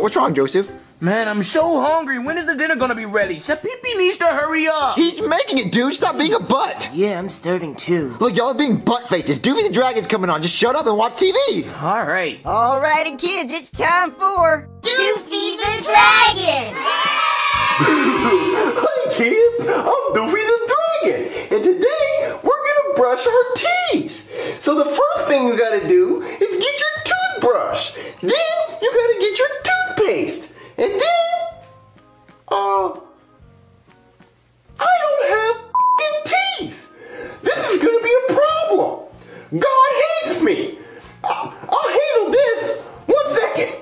What's wrong, Joseph? Man, I'm so hungry. When is the dinner gonna be ready? Shapipi needs to hurry up. He's making it, dude. Stop being a butt. Yeah, I'm starving too. Look, y'all are being butt-faced. This Doofy the Dragon's coming on. Just shut up and watch TV. All right. All righty, kids. It's time for Doofy the Dragon. Hi, kids. I'm Doofy the Dragon, and today we're gonna brush our teeth. So the first thing you gotta do is get your toothbrush. Then you gotta get your toothpaste. And then, I don't have f***ing teeth. This is gonna be a problem. God hates me. I'll handle this. 1 second.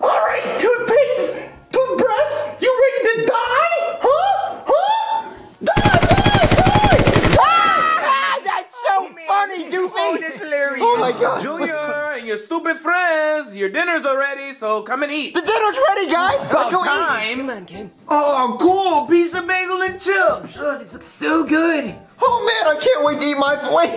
All right, toothpaste, toothbrush, you ready to die? Huh? Huh? Die! Ah, that's so funny, Doofy. Oh, this is hilarious. Oh my God, Junior. Your stupid friends, your dinner's already, so come and eat. The dinner's ready, guys. Let's go eat. Come on, kid. Oh, cool. Pizza, bagel, and chips. Oh, this looks so good. Oh, man, I can't wait to eat my plate.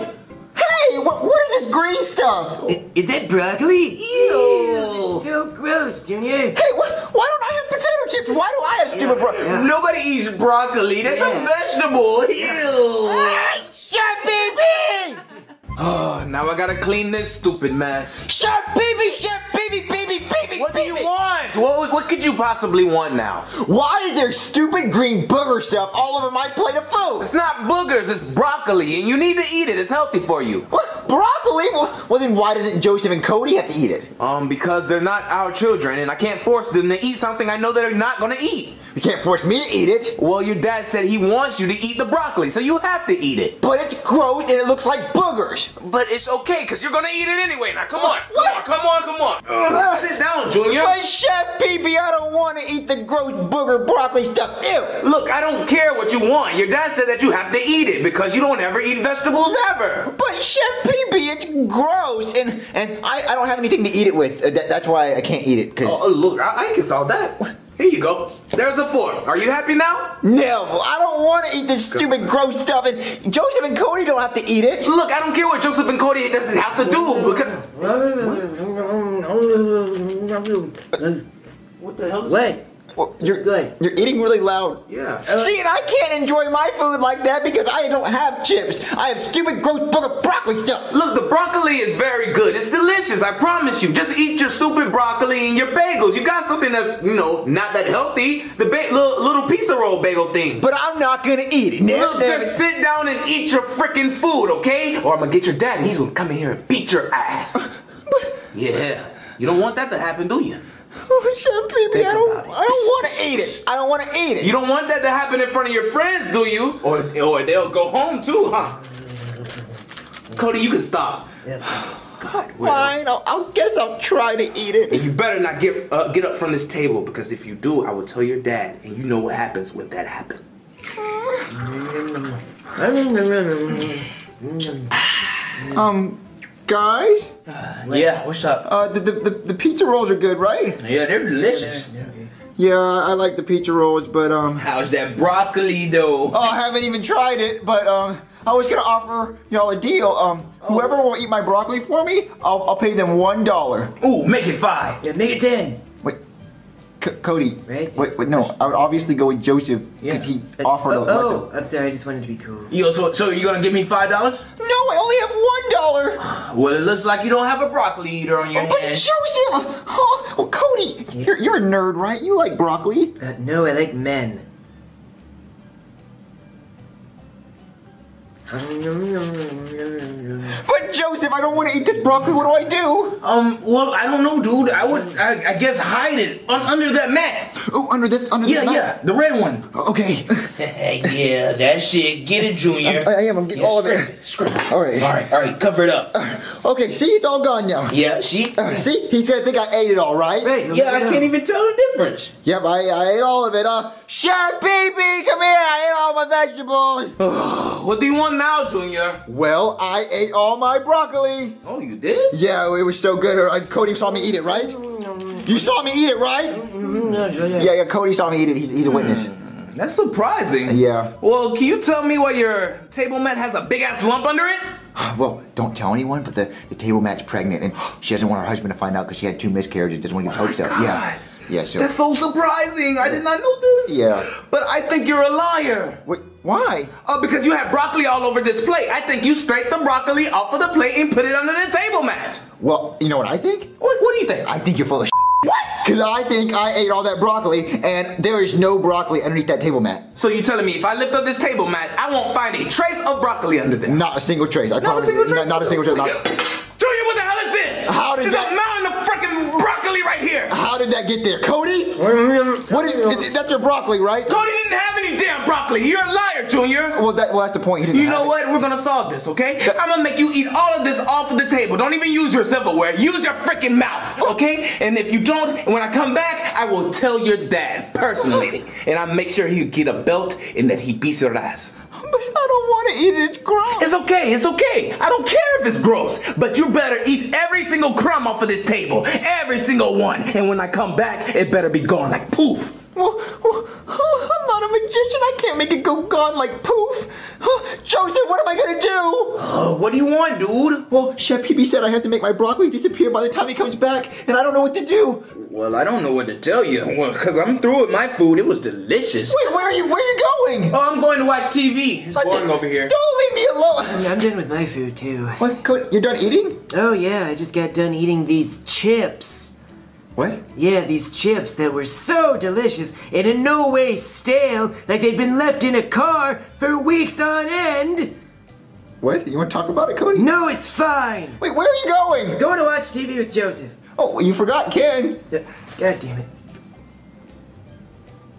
Hey, what is this green stuff? Is that broccoli? Ew. Ew. So gross, Junior. Hey, why don't I have potato chips? Why do I have stupid broccoli? Yeah. Nobody eats broccoli. That's a vegetable. Ew. Ah, shut baby! Oh, now I gotta clean this stupid mess. Shut, baby, baby, baby. What do you want? What could you possibly want now? Why is there stupid green booger stuff all over my plate of food? It's not boogers, it's broccoli, and you need to eat it. It's healthy for you. What? Broccoli? Well, then why doesn't Joseph and Cody have to eat it? Because they're not our children, and I can't force them to eat something I know they're not gonna eat. You can't force me to eat it. Well, your dad said he wants you to eat the broccoli, so you have to eat it. But it's gross and it looks like boogers. But it's okay, because you're going to eat it anyway. Now, come on. What? Come on. Sit down, Junior. But Chef Pee-Pee, I don't want to eat the gross booger broccoli stuff. Ew. Look, I don't care what you want. Your dad said that you have to eat it because you don't ever eat vegetables ever. But Chef Pee-Pee, it's gross. And I don't have anything to eat it with. That's why I can't eat it. Oh, look, I can solve that. Here you go. There's a fork. Are you happy now? No, I don't want to eat this stupid gross stuff, and Joseph and Cody don't have to eat it. Look, I don't care what Joseph and Cody doesn't have to do, because... What the hell is that? Well, you're good. You're eating really loud. Yeah. See, and I can't enjoy my food like that because I don't have chips. I have stupid, gross, booger broccoli stuff. Look, the broccoli is very good. It's delicious, I promise you. Just eat your stupid broccoli and your bagels. You got something that's, you know, not that healthy. The little pizza roll bagel thing. But I'm not gonna eat it. Look, just sit down and eat your freaking food, okay? Or I'm gonna get your dad and he's gonna come in here and beat your ass. Yeah. You don't want that to happen, do you? Oh, Chef Pee-Pee, I don't want to eat it. I don't want to eat it. You don't want that to happen in front of your friends, do you? Or they'll go home too, huh? Cody, you can stop. Yep. God, fine. I guess I'll try to eat it. And you better not get up from this table, because if you do, I will tell your dad, and you know what happens when that happens. Guys? Yeah, what's up? The pizza rolls are good, right? Yeah, they're delicious. Yeah, I like the pizza rolls, but how's that broccoli though? Oh, I haven't even tried it, but I was gonna offer y'all a deal. Whoever will eat my broccoli for me, I'll pay them $1. Ooh, make it 5. Yeah, make it 10. Wait, Cody. Right? Wait, no, I would obviously go with Joseph because he offered a lesson. Oh, I'm sorry, I just wanted to be cool. Yo, so you gonna give me $5? No, I only have $1. Well, it looks like you don't have a broccoli eater on your hand. But Joseph! Oh, well, Cody, you're a nerd, right? You like broccoli? No, I like men. But Joseph, I don't want to eat this broccoli. What do I do? Well, I don't know, dude. I guess hide it under that mat. Oh, under this mat? Yeah, the red one. Okay. Yeah, that shit. Get it, Junior. I'm getting all of it. Script. All right. Cover it up. Okay, see, it's all gone now. Yeah, see, he said, I think I ate it all, right? Yeah, I can't even tell the difference. Yep, I ate all of it. Sure, baby, come here. I ate all my vegetables. What do you want now, Junior? Well, I ate all my broccoli. Oh, you did? Yeah, it was so good. Cody saw me eat it, right? You saw me eat it, right? Yeah, Cody saw me eat it. He's a witness. That's surprising. Yeah. Well, can you tell me why your table mat has a big-ass lump under it? well, don't tell anyone, but the table mat's pregnant, and she doesn't want her husband to find out because she had 2 miscarriages, doesn't want to get his hopes up. Yeah. Yeah, so. That's so surprising! I did not know this! Yeah. But I think you're a liar! Wait, why? Oh, because you have broccoli all over this plate. I think you scraped the broccoli off of the plate and put it under the table mat! Well, you know what I think? What do you think? I think you're full of shit. What? Because I think I ate all that broccoli, and there is no broccoli underneath that table mat. So you're telling me if I lift up this table mat, I won't find a trace of broccoli under there? Not a single trace. I not a single trace? Not a single trace. Julia, what the hell is this? How did that? Broccoli right here! How did that get there? Cody? That's your broccoli, right? Cody didn't have any damn broccoli! You're a liar, Junior! Well, that's the point. He didn't have it. You know what? We're gonna solve this, okay? I'm gonna make you eat all of this off of the table. Don't even use your silverware. Use your freaking mouth, okay? And if you don't, when I come back, I will tell your dad personally. And I'll make sure he'll get a belt and that he beats your ass. But I don't want to eat it. It's gross. It's okay. It's okay. I don't care if it's gross. But you better eat every single crumb off of this table. Every single one. And when I come back, it better be gone like poof. Well, I'm not a magician. I can't make it go gone like poof. Joseph, what am I going to do? What do you want, dude? Well, Chef PB said I have to make my broccoli disappear by the time he comes back, and I don't know what to do. Well, I don't know what to tell you, because I'm through with my food. It was delicious. Wait, where are you going? Oh, I'm going to watch TV. It's boring over here. Don't leave me alone. I mean, I'm done with my food, too. What? You're done eating? Oh, yeah. I just got done eating these chips. What? Yeah, these chips that were so delicious and in no way stale, like they'd been left in a car for weeks on end. What? You want to talk about it, Cody? No, it's fine. Wait, where are you going? Going to watch TV with Joseph. Oh, you forgot Ken. God damn it.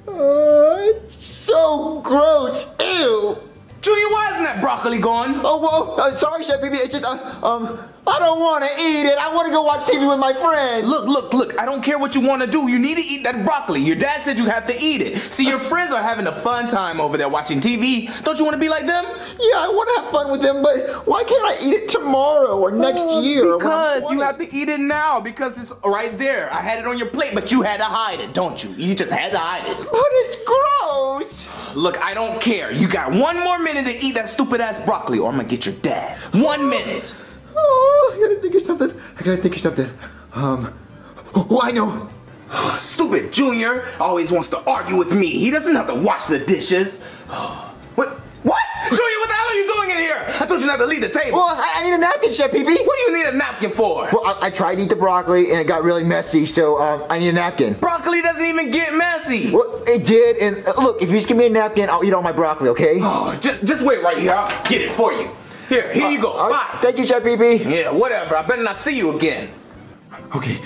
It's so gross. Ew. Julia, why isn't that broccoli gone? Oh, well, sorry, Chef PB. It's just, I don't want to eat it. I want to go watch TV with my friends. Look, I don't care what you want to do. You need to eat that broccoli. Your dad said you have to eat it. See, your friends are having a fun time over there watching TV. Don't you want to be like them? Yeah, I want to have fun with them, but why can't I eat it tomorrow or next year? Because you have to eat it now because it's right there. I had it on your plate, but you had to hide it, don't you? You just had to hide it. But it's gross. Look, I don't care. You got 1 more minute to eat that stupid-ass broccoli, or I'm going to get your dad. 1 minute. Oh, I gotta think of something. Oh, I know. Stupid Junior always wants to argue with me. He doesn't have to wash the dishes. What? Junior, what the hell are you doing in here? I told you not to leave the table. Well, I need a napkin, Chef PB. What do you need a napkin for? Well, I tried to eat the broccoli and it got really messy, so I need a napkin. Broccoli doesn't even get messy. Well, it did, and look, if you just give me a napkin, I'll eat all my broccoli, okay? Oh, just wait right here. I'll get it for you. Here you go. Bye. Thank you, Chef PB. Yeah, whatever. I better not see you again. Okay.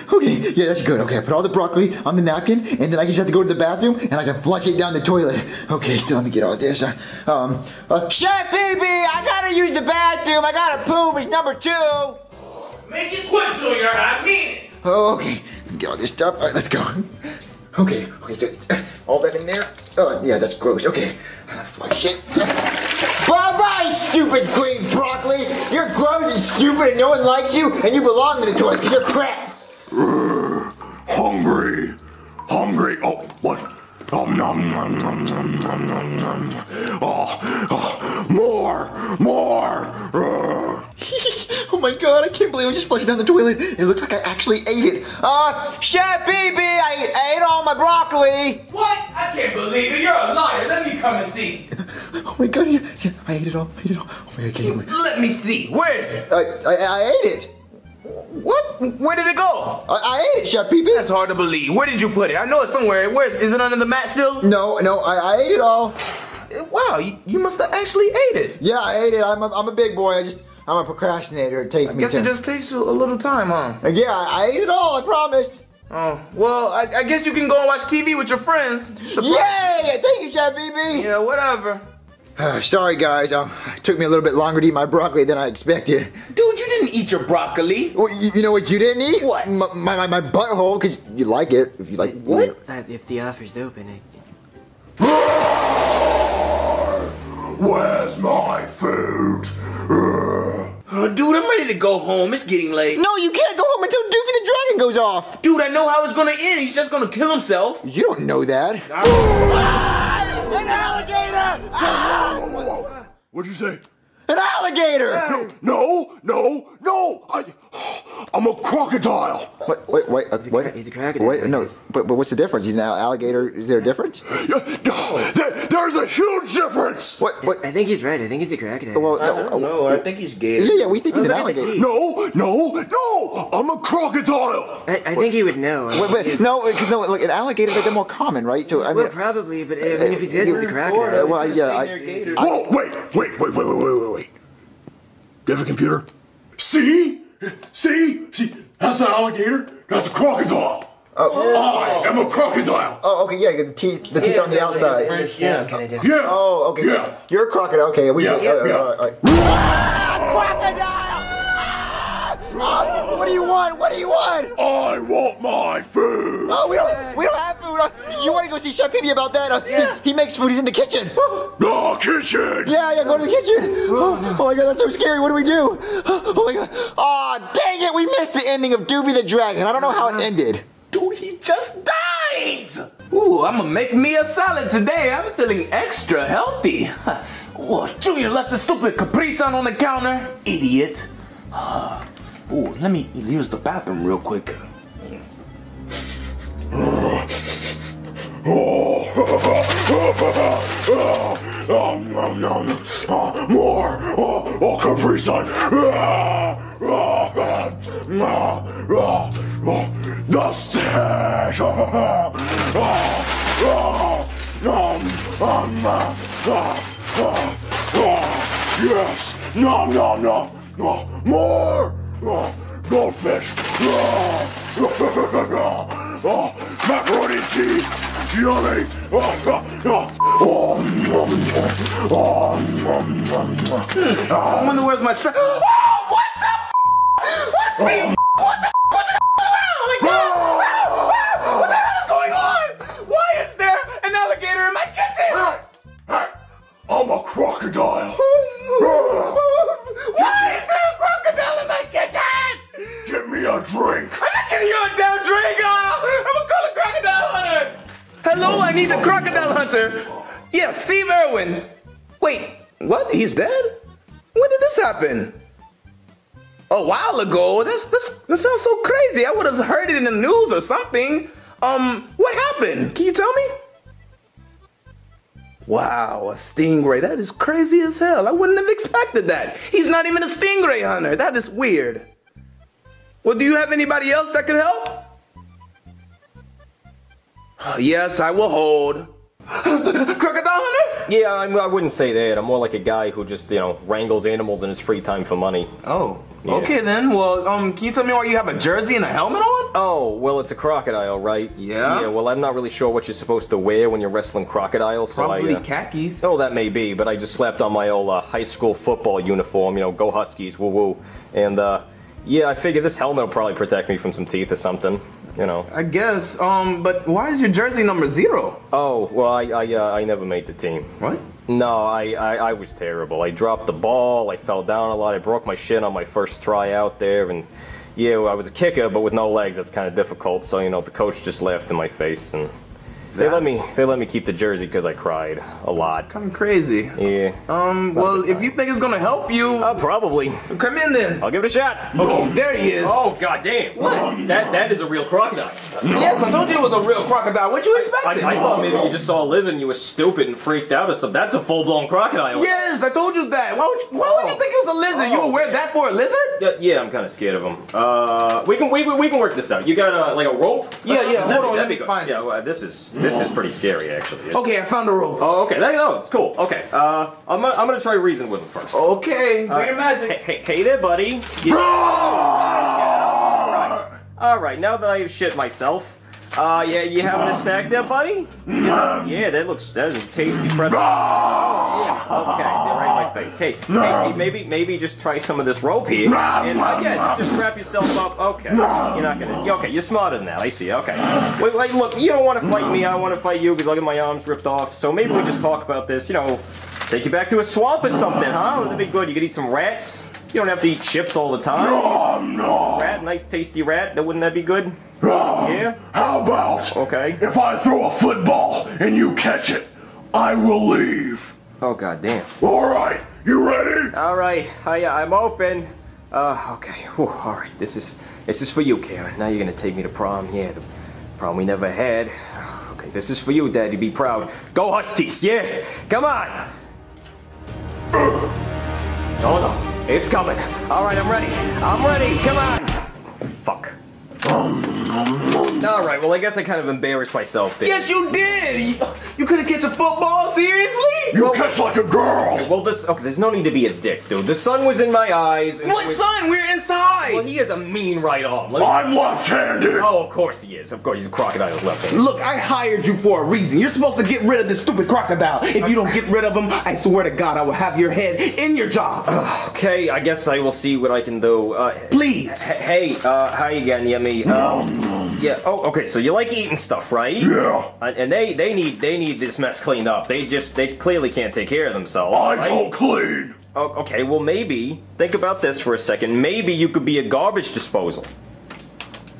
Yeah, that's good. Okay, I put all the broccoli on the napkin, and then I just have to go to the bathroom, and I can flush it down the toilet. Okay, so let me get all this. Chef PB, I gotta use the bathroom. I gotta poop. It's number 2. Make it quick, Junior. I mean it. Okay, let me get all this stuff. All right, let's go. Okay, all that in there. Oh, yeah, that's gross. Okay, flush it. Bye-bye, stupid green broccoli! You're gross and stupid and no one likes you, and you belong to the toilet because you're crap! Hungry. Oh, what? More! Oh my god, I can't believe I just flushed it down the toilet. It looks like I actually ate it. Chef PB, I ate all my broccoli! What? I can't believe it, you're a liar! Let me come and see! Oh my god, yeah, I ate it all. Oh my god, I can't believe it. Let me see, where is it? I ate it. What? Where did it go? I ate it, Chef PB. That's hard to believe. Where did you put it? I know it's somewhere. Where is it under the mat still? No, I ate it all. Wow, you must have actually ate it. Yeah, I ate it. I'm a big boy. I'm a procrastinator. It takes me. I guess it just takes a little time, huh? Yeah, I ate it all. I promised. Oh, well, I guess you can go and watch TV with your friends. Yeah, thank you, Chef PB. Yeah, whatever. Sorry guys, it took me a little bit longer to eat my broccoli than I expected. Dude, you didn't eat your broccoli. Well, you know what you didn't eat? What? My butthole, because you like it. If you like what? If the offer's open, where's my food? Dude, I'm ready to go home. It's getting late. No, you can't go home until Doofy the Dragon goes off. Dude, I know how it's gonna end. He's just gonna kill himself. You don't know that. An alligator! Whoa. What'd you say? An alligator! Hey. No! I'm a crocodile! Wait, he's a crocodile. Wait, no, but what's the difference? He's an alligator, is there a difference? There's a huge difference! What? I think he's right, I think he's a crocodile. Well, I don't know, I think he's gay. Yeah, we think he's an alligator. No! I'm a crocodile! I think he would know. Because an alligator, they're more common, right? So, I mean, well, probably, but I mean, if he's a crocodile. Well, yeah. Whoa, wait. Do you have a computer? See? That's an alligator. That's a crocodile. Oh. I am a crocodile. Oh, okay, yeah. The teeth on the outside. Yeah. Oh, okay. Yeah. You're a crocodile. Okay. Crocodile! What do you want? I want my food. Oh, we don't have food. You want to go see Chef Peavy about that? He makes food. He's in the kitchen. The kitchen. Yeah. Go to the kitchen. Oh my God, that's so scary. What do we do? Oh my God. Oh, dang it. We missed the ending of Doofy the Dragon. I don't know how it ended. Dude, he just dies. Ooh, I'm gonna make me a salad today. I'm feeling extra healthy. Whoa, Junior left the stupid Capri Sun on the counter. Idiot. Ooh, let me use the bathroom real quick. More Capri Sun. The stash. Yes. No. More. Goldfish, macaroni and cheese, yummy, I wonder where's my son. Oh, what the hell is going on? Why is there an alligator in my kitchen? Hey, I'm a crocodile. Drink. I'm not gonna hear a damn drink. I'm gonna call a crocodile hunter. Hello, I need the crocodile hunter. Yeah, Steve Irwin. Wait, what? He's dead? When did this happen? A while ago. That sounds so crazy. I would have heard it in the news or something. What happened? Can you tell me? Wow, a stingray. That is crazy as hell. I wouldn't have expected that. He's not even a stingray hunter. That is weird. Well, do you have anybody else that could help? Yes, I will hold. Crocodile hunter? Yeah, I wouldn't say that. I'm more like a guy who just, wrangles animals in his free time for money. Oh, yeah. Okay then. Well, can you tell me why you have a jersey and a helmet on? Oh, well, it's a crocodile, right? Yeah. Yeah, well, I'm not really sure what you're supposed to wear when you're wrestling crocodiles. Probably khakis. Oh, that may be, but I just slapped on my old high school football uniform, go Huskies, woo-woo, and, yeah, I figure this helmet will probably protect me from some teeth or something, I guess, but why is your jersey number 0? Oh, well, I never made the team. What? No, I was terrible. I dropped the ball, I fell down a lot, I broke my shin on my first try out there, and yeah, well, I was a kicker, but with no legs, that's kind of difficult, so, the coach just laughed in my face, and they let me keep the jersey because I cried a lot. It's kind of crazy. Yeah. Well, if you think it's gonna help you, probably. Come in then. I'll give it a shot. Okay, there he is. Oh God damn! What? That is a real crocodile. Yes, I told you it was a real crocodile. What you expected? I thought maybe you just saw a lizard and you were stupid and freaked out or something. That's a full-blown crocodile. Yes, I told you that. Why would you think it was a lizard? You would wear that for a lizard? Yeah, I'm kind of scared of him. We can work this out. You got like a rope? Yeah. Hold on, let me find it. Yeah, this is pretty scary, actually. Okay, I found a rope. Oh, okay. Oh, it's cool. Okay, I'm gonna try reason with him first. Okay, do your magic. Hey there, buddy. Yeah. All right, now that I have shit myself, yeah, you having a snack there, buddy? Yeah, that is a tasty present. Yeah, okay, they're right in my face. Hey, maybe just try some of this rope here, and again, just wrap yourself up. Okay, you're not gonna. Okay, you're smarter than that. I see. Okay, wait, look, you don't want to fight me. I want to fight you because I'll get my arms ripped off. So maybe we just talk about this. Take you back to a swamp or something, huh? That'd be good. You could eat some rats. You don't have to eat chips all the time. Rat, nice tasty rat. Wouldn't that be good? Yeah. How about? Okay. If I throw a football and you catch it, I will leave. Oh God damn. All right. You ready? All right. I'm open. Okay. Whew, all right. This is for you, Karen. Now you're gonna take me to prom. Yeah, the prom we never had. Okay, this is for you, Daddy. Be proud. Go Huskies! Yeah, come on. Oh no, it's coming. All right, I'm ready. I'm ready. Come on. Fuck. All right. Well, I guess I kind of embarrassed myself there. Yes, you did. You couldn't catch a football. Seriously? You catch like a girl. Okay, well, there's no need to be a dick, dude. The sun was in my eyes. What sun? We're inside. Well, he has a mean right arm. I'm left-handed. Oh, of course he is. Of course, he's a crocodile left-handed. Look, I hired you for a reason. You're supposed to get rid of this stupid crocodile. If you don't get rid of him, I swear to God, I will have your head in your job. Okay, I guess I will see what I can do. Please. Hey, hi again, Yummy. Yeah. Oh, okay. So you like eating stuff, right? Yeah. And they need this mess cleaned up. They clearly can't take care of themselves. I don't clean. Oh, okay. Well, maybe think about this for a second. Maybe you could be a garbage disposal.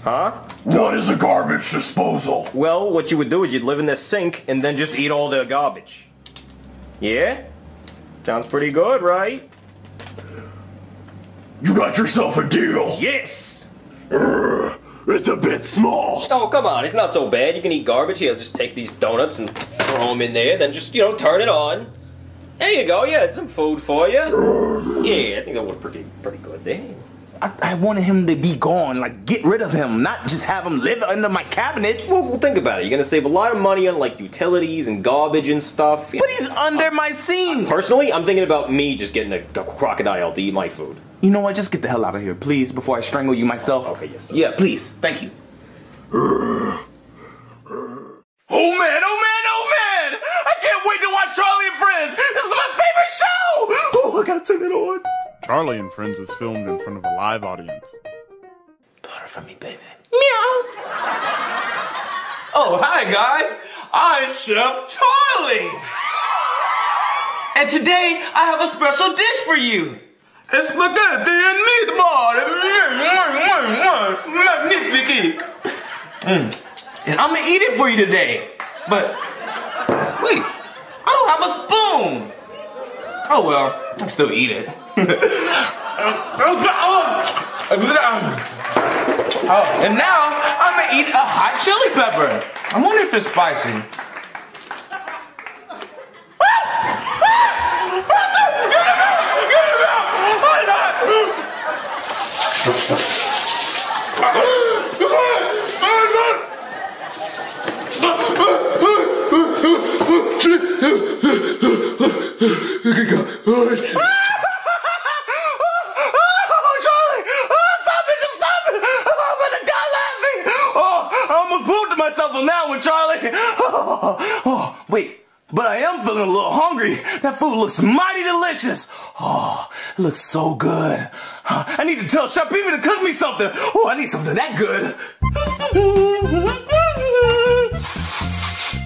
Huh? What is a garbage disposal? Well, what you would do is you'd live in this sink and then just eat all the garbage. Yeah. Sounds pretty good, right? You got yourself a deal. Yes. It's a bit small. Oh, come on. It's not so bad. You can eat garbage. Here, just take these donuts and throw them in there. Then just, turn it on. There you go. Yeah, it's some food for you. Yeah, I think that worked pretty good. Dang. I wanted him to be gone. Like, get rid of him. Not just have him live under my cabinet. Well, think about it. You're going to save a lot of money on, like, utilities and garbage and stuff. But he's under my scene. Personally, I'm thinking about me just getting a crocodile to eat my food. You know what? Just get the hell out of here, please, before I strangle you myself. Okay, yes, sir. Yeah, please. Thank you. Oh, man, oh, man, oh, man! I can't wait to watch Charlie and Friends! This is my favorite show! Oh, I gotta turn it on. Charlie and Friends was filmed in front of a live audience. Butter for me, baby. Meow. Oh, hi, guys. I'm Chef Charlie. And today, I have a special dish for you. It's spaghetti and meatball. Magnificent. And I'm gonna eat it for you today. But wait, I don't have a spoon. Oh well, I can still eat it. Oh, and now I'm gonna eat a hot chili pepper. I wonder if it's spicy. That food looks mighty delicious. Oh, it looks so good. I need to tell Chef Peepy to cook me something. Oh, I need something that good.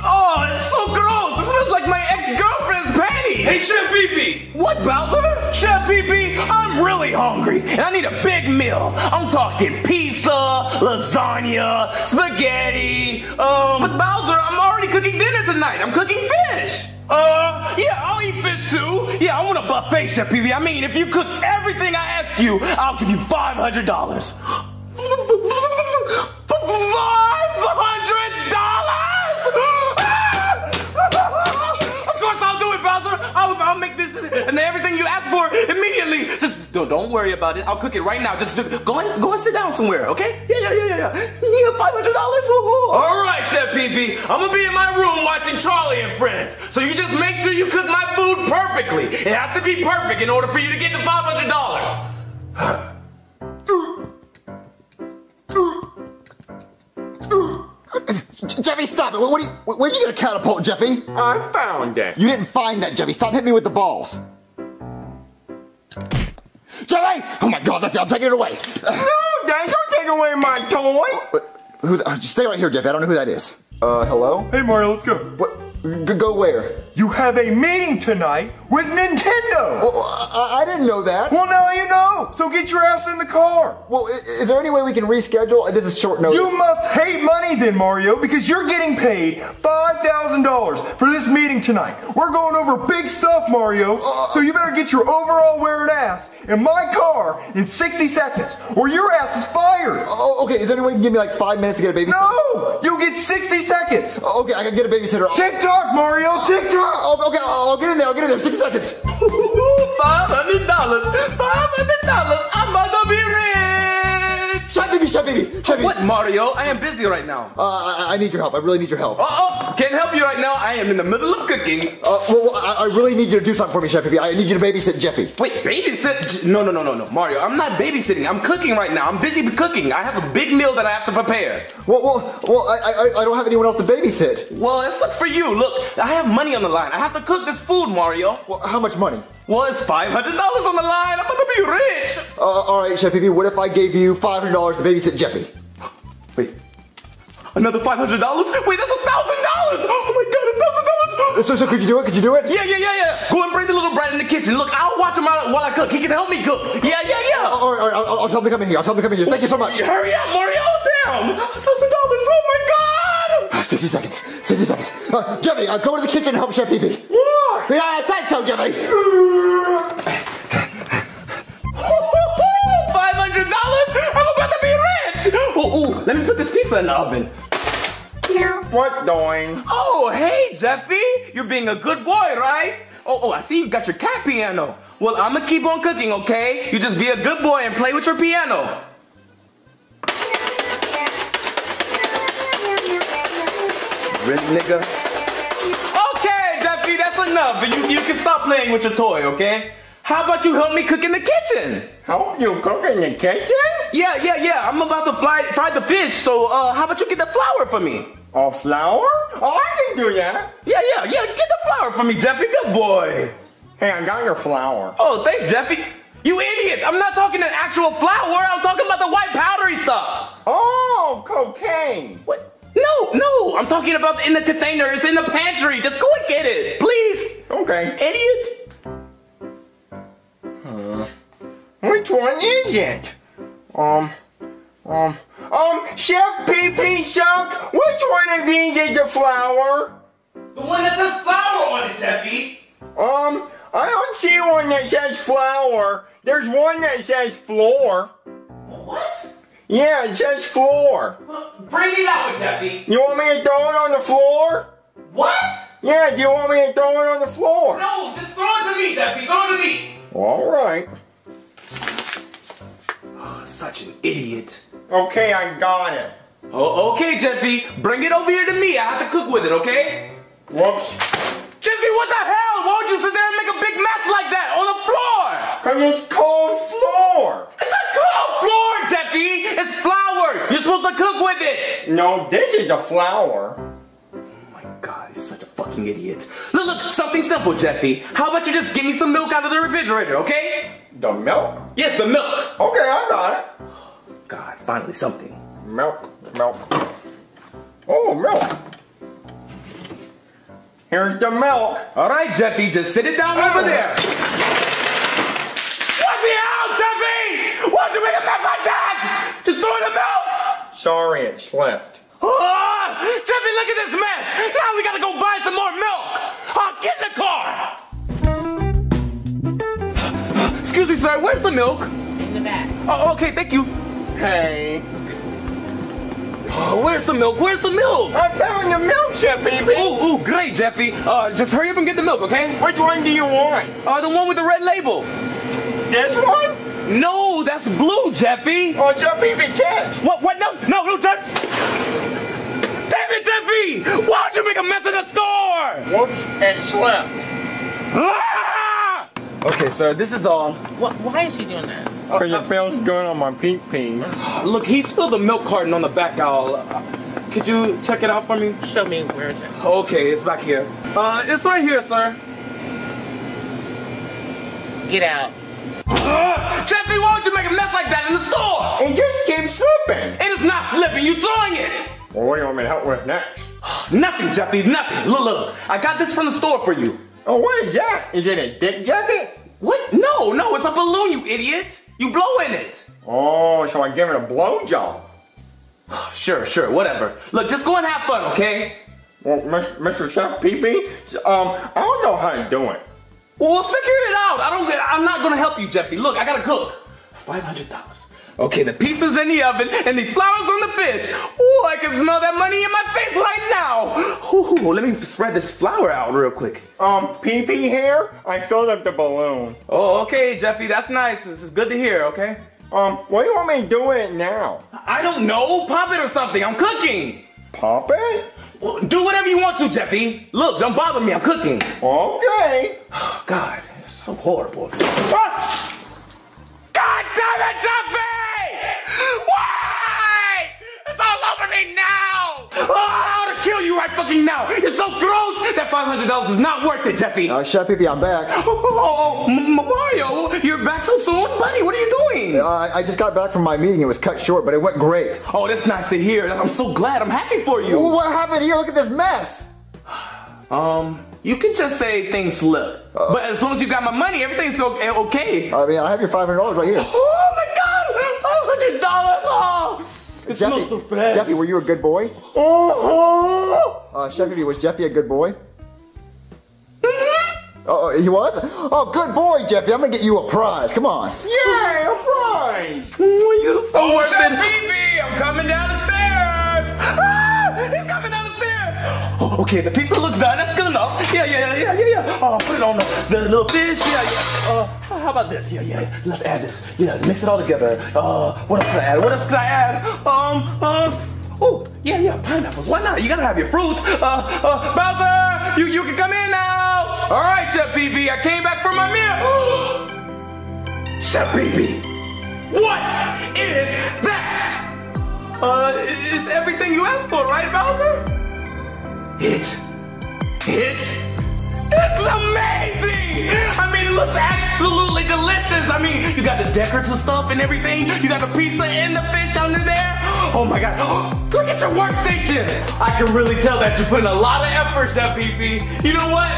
Oh, it's so gross. It smells like my ex-girlfriend's panties. Hey, Chef Peepy. What, Bowser? Chef Peepy, I'm really hungry, and I need a big meal. I'm talking pizza, lasagna, spaghetti. But Bowser, I'm already cooking dinner tonight. I'm cooking fish. Yeah, I'll eat fish too. Yeah, I want a buffet, Chef Peepy. I mean, if you cook everything I ask you, I'll give you $500. $500? Of course I'll do it, Bowser. I'll make this and everything you ask for immediately. Just don't worry about it. I'll cook it right now. Just go and sit down somewhere, okay? Yeah, $500. All right, Chef Peepy. I'm gonna be in my room watching Charlie and Friends. So you just make sure you cook my food perfectly. It has to be perfect in order for you to get the $500. Jeffy, stop it! Where did you get a catapult, Jeffy? I found it. You didn't find that, Jeffy. Stop hitting me with the balls. Jeffy! Oh my God, that's it. I'm taking it away. No, Dad, don't take away my toy. Stay right here, Jeffy. I don't know who that is. Hello? Hey, Mario, let's go. What? Go where? You have a meeting tonight with Nintendo. Well, I didn't know that. Well, now you know. So get your ass in the car. Well, is there any way we can reschedule? This is short notice. You must hate money then, Mario, because you're getting paid $5,000 for this meeting tonight. We're going over big stuff, Mario. So you better get your overall wearing ass in my car in 60 seconds, or your ass is fired. Oh, okay. Is there any way you can give me like 5 minutes to get a babysitter? No, you'll get 60 seconds. Oh, okay, I can get a babysitter. Tick tock, Mario. Tick tock. Oh, okay, I'll get in there. I'll get in there. 60 seconds. $500. $500. I'm about to be rich. Shut baby. What, Mario? I am busy right now. I need your help. I really need your help. Can't help you right now. I am in the middle of cooking. I really need you to do something for me, Jeffy. I need you to babysit Jeffy. Wait, babysit? No, Mario. I'm not babysitting. I'm cooking right now. I'm busy cooking. I have a big meal that I have to prepare. Well, I don't have anyone else to babysit. Well, that sucks for you. Look, I have money on the line. I have to cook this food, Mario. Well, how much money? Well, it's $500 on the line. I'm gonna be rich. All right, Chef Pee Pee, what if I gave you $500 to babysit Jeffy? Wait, another $500? Wait, that's $1,000! Oh my God, $1,000! So could you do it? Could you do it? Yeah. Go and bring the little brat in the kitchen. Look, I'll watch him out while I cook. He can help me cook. Yeah. All right. I'll tell him to come in here. Thank you so much. Hurry up, Mario! Damn, $1,000! Oh my God! 60 seconds. Jeffy, go to the kitchen and help Chef Pee Pee. Yeah, I said so, Jimmy. $500? I'm about to be rich. Ooh, let me put this pizza in the oven. What doing? Oh, hey, Jeffy. You're being a good boy, right? Oh, I see you got your cat piano. Well, I'm gonna keep on cooking, okay? You just be a good boy and play with your piano. Rent nigga. Enough, but you can stop playing with your toy, okay? How about you help me cook in the kitchen? Help you cook in the kitchen? Yeah. I'm about to fry the fish, so how about you get the flour for me? Oh, flour? Oh, I can do that. Yeah. Get the flour for me, Jeffy. Good boy. Hey, I got your flour. Oh, thanks, Jeffy. You idiot! I'm not talking an actual flour. I'm talking about the white powdery stuff. Oh, cocaine. What? No, I'm talking about in the container. It's in the pantry. Just go and get it, please. Okay. Idiot. Which one is it? Chef Pee-Pee Chuck, which one of these is the flour? The one that says flour on it, Jeffy. I don't see one that says flour. There's one that says floor. What? Yeah, it says floor. Bring me that one, Jeffy. You want me to throw it on the floor? What? Yeah, do you want me to throw it on the floor? No, just throw it to me, Jeffy. Throw it to me. All right. Oh, such an idiot. Okay, I got it. Oh, okay, Jeffy. Bring it over here to me. I have to cook with it, okay? Whoops. Jeffy, what the hell? Why would you sit there and make a big mess like that on the floor? Because it's called floor. It's not called floor, Jeffy. It's flour. You're supposed to cook with it. No, this is a flour. Oh my God, he's such a fucking idiot. Look, something simple, Jeffy. How about you just give me some milk out of the refrigerator, okay? The milk? Yes, the milk. Okay, I got it. Oh, God, finally something. Milk. Oh, milk. Here's the milk. All right, Jeffy, just sit it down over there. What the hell, Jeffy? Why'd you make a mess like that? Just throw the milk. Sorry, it slipped. Oh, Jeffy, look at this mess. Now we gotta go buy some more milk. Get in the car. Excuse me, sir. Where's the milk? In the back. Oh, okay. Thank you. Hey. Oh, where's the milk? I found the milk, Jeffy. Ooh, great, Jeffy. Just hurry up and get the milk, okay? Which one do you want? The one with the red label. This one? No, that's blue, Jeffy. Oh, Jeffy, be catch. What? No, Jeffy. Damn it, Jeffy! Why don't you make a mess in the store? Whoops, and slept. Ah! Okay, sir, this is all. Why is he doing that? Because it feels good on my pee-pee. Look, he spilled the milk carton on the back aisle. Could you check it out for me? Show me where it's at. Okay, it's back here. It's right here, sir. Get out. Jeffy, why would you make a mess like that in the store? It just keeps slipping. It is not slipping. You're throwing it. Well, what do you want me to help with next? Nothing, Jeffy, nothing. Look, I got this from the store for you. Oh, what is that? Is it a dick jacket? What? No, no, it's a balloon, you idiot. You blow in it. Oh, so I give it a blowjob? Sure, sure, whatever. Look, just go and have fun, okay? Well, Mr. Chef Pee-Pee, I don't know how to do it. Well, figure it out. I'm not gonna help you, Jeffy. Look, I gotta cook. $500. Okay, the pizza's in the oven and the flour's on the fish. Ooh, I can smell that money in my face right now. Ooh, let me spread this flour out real quick. Pee-Pee here? I filled up the balloon. Oh, okay, Jeffy, that's nice. This is good to hear, okay? What do you want me to do it now? I don't know. Pop it or something. I'm cooking. Pop it? Do whatever you want to, Jeffy. Look, don't bother me. I'm cooking. Okay. Oh, God, it's so horrible. Ah! God damn it, Jeffy! Why? It's all over me now! Oh, I ought to kill you right fucking now! You're so gross that $500 is not worth it, Jeffy! Chef Pee-Pee, I'm back. Mario, you're back so soon? Buddy, what are you doing? I just got back from my meeting. It was cut short, but it went great. Oh, that's nice to hear. I'm so glad. I'm happy for you. Well, what happened here? Look at this mess. You can just say things slip. But as long as you got my money, everything's okay. I mean, I have your $500 right here. Oh my God, $500 off! It smells so fresh. Jeffy, were you a good boy? Uh-huh. Chef, was Jeffy a good boy? Mm-hmm. Oh, he was? Oh, good boy, Jeffy. I'm gonna get you a prize. Come on. Yay, a prize! You're so worth it. Chef Pee-Pee, I'm coming down the stairs. Ah, he's coming down the stairs. Oh, okay, the pizza looks done. That's good enough. Yeah. Oh, put it on the little fish. Yeah. How about this? Yeah. Let's add this. Yeah, mix it all together. What else can I add? Oh, yeah. Pineapples. Why not? You gotta have your fruit. Bowser, you can come in now. All right, Chef Pee-Pee. I came back from my meal. Chef Pee-Pee, what is that? It's everything you asked for, right, Bowser? It's amazing! I mean, it looks absolutely delicious. I mean, you got the decorative stuff and everything. You got the pizza and the fish under there. Oh my God, look at your workstation. I can really tell that you put in a lot of effort, Chef Pee-Pee. You know what?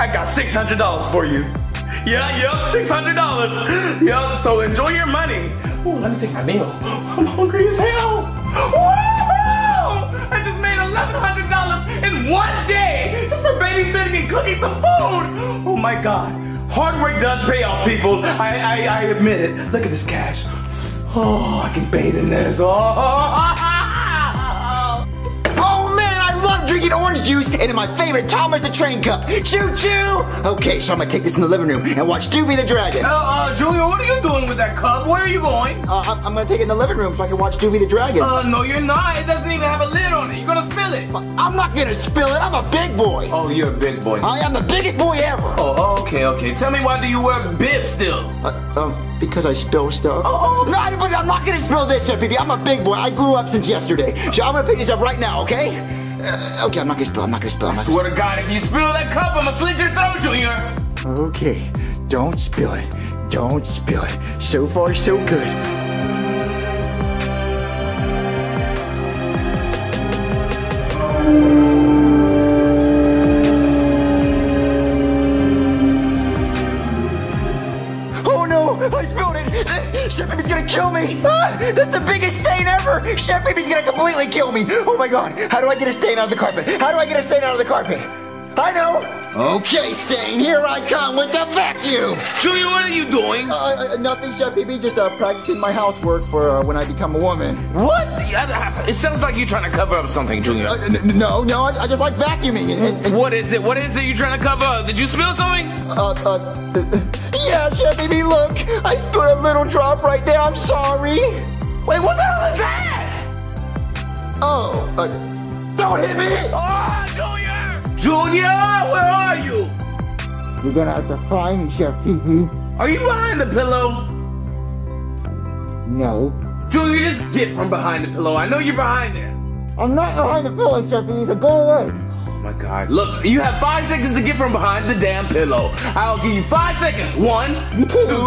I got $600 for you. Yeah, $600. Yup, so enjoy your money. Oh, let me take my meal. I'm hungry as hell. Woo-hoo! I just made $1,100 in one day just for babysitting and cooking some food. Oh my God, hard work does pay off, people. I admit it. Look at this cash. Oh, I can bathe in this. Oh man, I love drinking orange juice and in my favorite Thomas the Train cup. Choo choo. Okay, so I'm gonna take this in the living room and watch Doofy the Dragon. Junior, what are you doing with that cup? Where are you going? I'm gonna take it in the living room so I can watch Doofy the Dragon. No, you're not. It doesn't even have a lid on it. You're gonna spill it. I'm not gonna spill it. I'm a big boy. Oh, you're a big boy. I am the biggest boy ever. Oh, okay. Tell me, why do you wear bibs still? Because I spill stuff. No, but I'm not gonna spill this, Chef Pee-Pee. I'm a big boy. I grew up since yesterday. So I'm gonna pick this up right now, okay? Okay, I'm not gonna spill. I swear to God, if you spill that cup, I'm gonna slit your throat, Junior. Okay, don't spill it. Don't spill it. So far, so good. Oh no! I spilled it! Chef Pee-Pee's gonna kill me! Ah, that's the biggest stain ever! Chef Pee-Pee's gonna completely kill me! Oh my God! How do I get a stain out of the carpet? I know! Okay, Stain, here I come with the vacuum! Junior, what are you doing? Nothing, Chef Pee-Pee, just practicing my housework for when I become a woman. What? It sounds like you're trying to cover up something, Junior. No, I just like vacuuming. And what is it you're trying to cover up? Did you spill something? Yeah, Chef Pee-Pee, look! I spilled a little drop right there, I'm sorry! Wait, what the hell is that? Oh, don't hit me! Oh, Junior! Junior, where are you? You're gonna have to find me, Chef Pee-Pee. Are you behind the pillow? No. Junior, just get from behind the pillow. I know you're behind there. I'm not behind the pillow, Chef Pee-Pee, so go away. Oh my God. Look, you have 5 seconds to get from behind the damn pillow. I'll give you 5 seconds. 1, 2, 3, 4,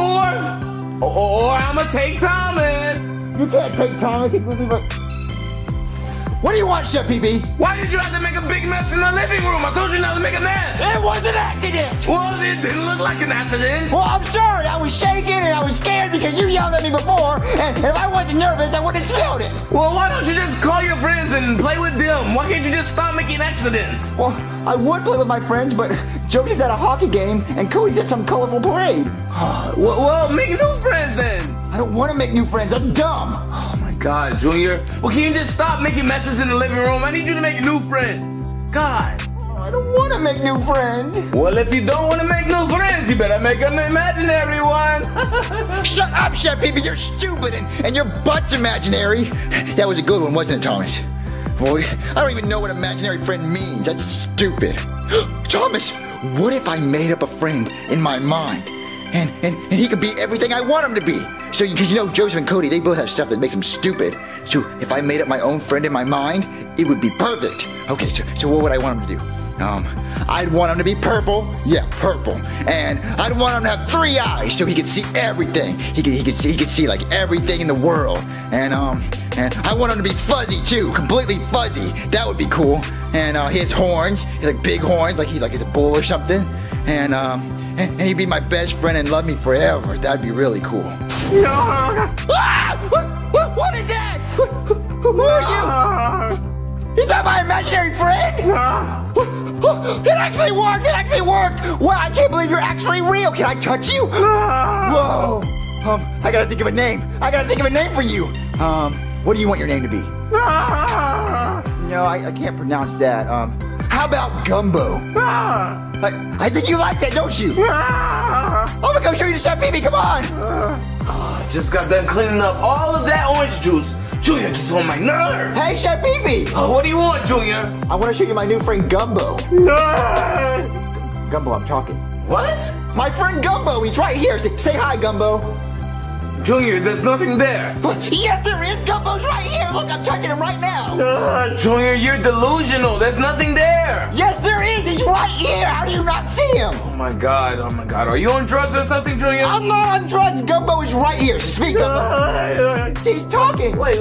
or I'm gonna take Thomas. You can't take Thomas. He will be like... What do you want, Chef PB? Why did you have to make a big mess in the living room? I told you not to make a mess. It was an accident. Well, it didn't look like an accident. Well, I'm sorry. I was shaking and I was scared because you yelled at me before. And if I wasn't nervous, I would have smelled it. Well, why don't you just call your friends and play with them? Why can't you just stop making accidents? Well, I would play with my friends, but Jody's at a hockey game and Cody's at some colorful parade. Well, make new friends then. I don't want to make new friends. That's dumb. Oh, my God, Junior. Well, can you just stop making messes in the living room? I need you to make new friends. God. Oh, I don't want to make new friends. Well, if you don't want to make new friends, you better make an imaginary one. Shut up, Chef Pee-Pee. You're stupid and your butt's imaginary. That was a good one, wasn't it, Thomas? Boy, I don't even know what imaginary friend means. That's stupid. Thomas, what if I made up a friend in my mind? And he could be everything I want him to be. So, because you know, Joseph and Cody, they both have stuff that makes them stupid. So, if I made up my own friend in my mind, it would be perfect. Okay, so what would I want him to do? I'd want him to be purple. Yeah, purple. And I'd want him to have 3 eyes so he could see everything. He could see like everything in the world. And I want him to be fuzzy too, completely fuzzy. That would be cool. And he has horns. He's like big horns, like he's a bull or something. And he'd be my best friend and love me forever. That'd be really cool. No. Ah! What is that? Who are you? Is that my imaginary friend? No. It actually worked! It actually worked! Wow, I can't believe you're actually real! Can I touch you? No. Whoa! I gotta think of a name. I gotta think of a name for you. What do you want your name to be? No, I can't pronounce that. How about Gumbo? I think you like that, don't you? I'm gonna come show you to Chef Pee-Pee, come on! Just got done cleaning up all of that orange juice. Junior gets on my nerves! Hey, Chef Pee-Pee! What do you want, Junior? I want to show you my new friend Gumbo. No! Gumbo, I'm talking. What? My friend Gumbo, he's right here. Say hi, Gumbo. Junior, there's nothing there. Yes, there is. Gumbo's right here. Look, I'm touching him right now. Junior, you're delusional. There's nothing there. Yes, there is. He's right here. How do you not see him? Oh, my God. Oh, my God. Are you on drugs or something, Junior? I'm not on drugs. Gumbo is right here. Speak, Gumbo. He's talking. Wait.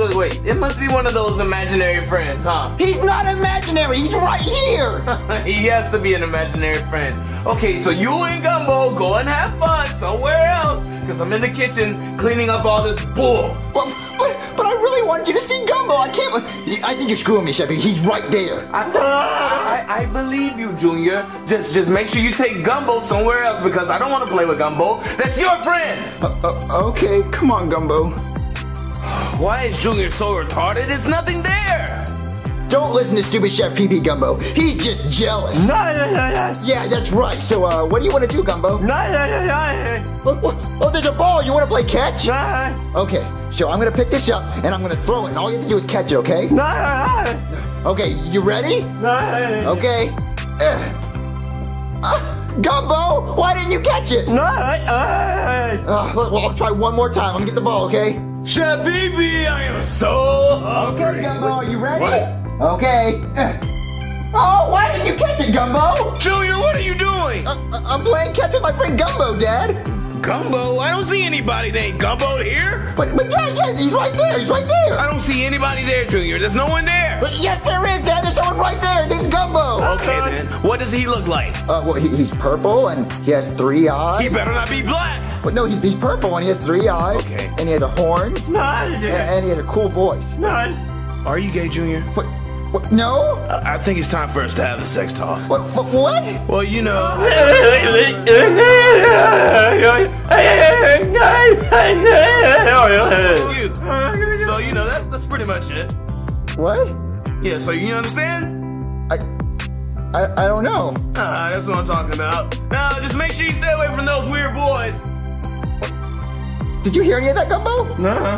It must be one of those imaginary friends, huh? He's not imaginary. He's right here. He has to be an imaginary friend. Okay, so you and Gumbo go and have fun somewhere else. Because I'm in the kitchen cleaning up all this bull. But I really wanted you to see Gumbo. I can't. I think you're screwing me, Chevy. He's right there. I believe you, Junior. Just make sure you take Gumbo somewhere else because I don't want to play with Gumbo. That's your friend. Okay, come on, Gumbo. Why is Junior so retarded? It's nothing there. Don't listen to stupid Chef Pee-Pee, Gumbo. He's just jealous. Yeah, that's right. So, what do you want to do, Gumbo? Oh, there's a ball. You want to play catch? Okay, so I'm going to pick this up, and I'm going to throw it. And all you have to do is catch it, okay? Okay, you ready? Okay. Gumbo, why didn't you catch it? Well, I'll try one more time. I'm going to get the ball, okay? Chef Pee-Pee, I am so hungry. Okay, Gumbo, are you ready? What? Okay. Oh, why didn't you catch it, Gumbo? Junior, what are you doing? I'm playing catch with my friend Gumbo, Dad. Gumbo? I don't see anybody named Gumbo here. But Dad, yeah, he's right there. He's right there. I don't see anybody there, Junior. There's no one there. But yes, there is, Dad. There's someone right there. It's Gumbo. Okay, then. What does he look like? Well, he's purple, and he has 3 eyes. He better not be black. But no, he's purple, and he has 3 eyes. Okay. And he has a horn. And he has a cool voice. None. Are you gay, Junior? What? No? I think it's time for us to have the sex talk. What? Well, you know. So, you know, that's pretty much it. What? Yeah, so you understand? I don't know. That's what I'm talking about. Now, just make sure you stay away from those weird boys. What? Did you hear any of that, Gumbo? Uh-huh.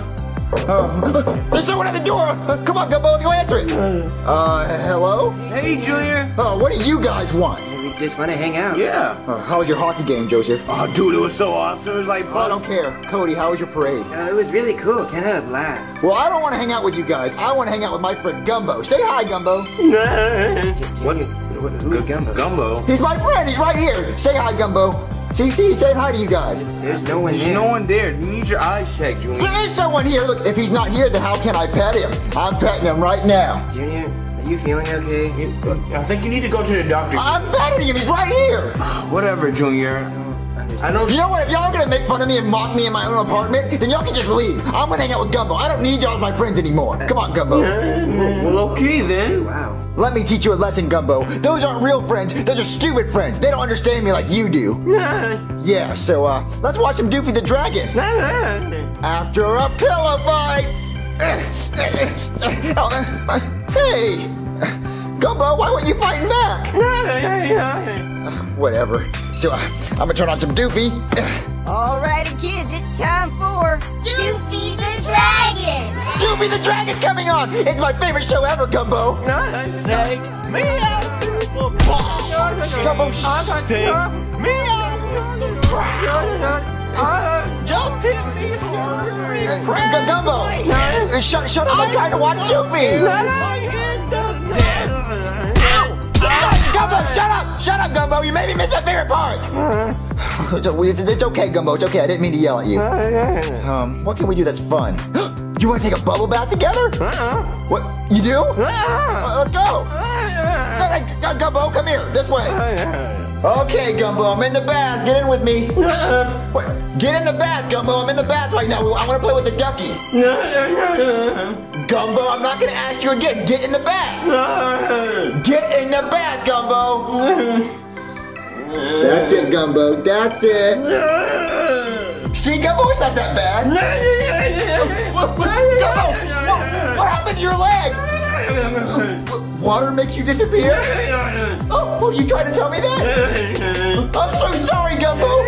There's someone at the door! Come on, Gumbo, let's go answer it! Hello? Hey, Junior! What do you guys want? We just want to hang out. Yeah. How was your hockey game, Joseph? Oh, dude, it was so awesome. It was like I don't care. Cody, how was your parade? It was really cool. Kind of a blast. Well, I don't want to hang out with you guys. I want to hang out with my friend Gumbo. Say hi, Gumbo. What? Who's Gumbo? Gumbo. He's my friend. He's right here. Say hi, Gumbo. See, he's saying hi to you guys. There's no one there. There's no one there. You need your eyes checked, Junior. There is someone here. Look, if he's not here, then how can I pet him? I'm petting him right now. Junior, are you feeling okay? I think you need to go to the doctor. I'm petting him. He's right here. Whatever, Junior. I don't. You know what? If y'all are gonna make fun of me and mock me in my own apartment, then y'all can just leave. I'm gonna hang out with Gumbo. I don't need y'all as my friends anymore. Come on, Gumbo. Well, okay then. Wow. Let me teach you a lesson, Gumbo. Those aren't real friends. Those are stupid friends. They don't understand me like you do. Yeah. So let's watch some Doofy the Dragon. After a pillow fight. Hey, Gumbo, why weren't you fighting back? Whatever. So I'm gonna turn on some Doofy. Alrighty kids, it's time for Doofy the Dragon! Doofy the Dragon's coming on! It's my favorite show ever, Gumbo! Take me out to the boss! Gumbo, take me out to the ground! Just hit me for the Gumbo! Shut up, I'm trying to watch Doofy! Gumbo, shut up! Shut up, Gumbo! You made me miss my favorite part! It's okay, Gumbo. It's okay. I didn't mean to yell at you. What can we do that's fun? You want to take a bubble bath together? What? You do? Let's go! Gumbo, come here. This way. Okay, Gumbo. I'm in the bath. Get in with me. What? Get in the bath, Gumbo. I'm in the bath right now. I want to play with the ducky. Gumbo, I'm not going to ask you again. Get in the bath. Get in the bath, Gumbo. That's it, Gumbo. That's it. See, Gumbo, it's not that bad. Gumbo, what happened to your leg? Water makes you disappear? Oh, you tried to tell me that? I'm so sorry, Gumbo.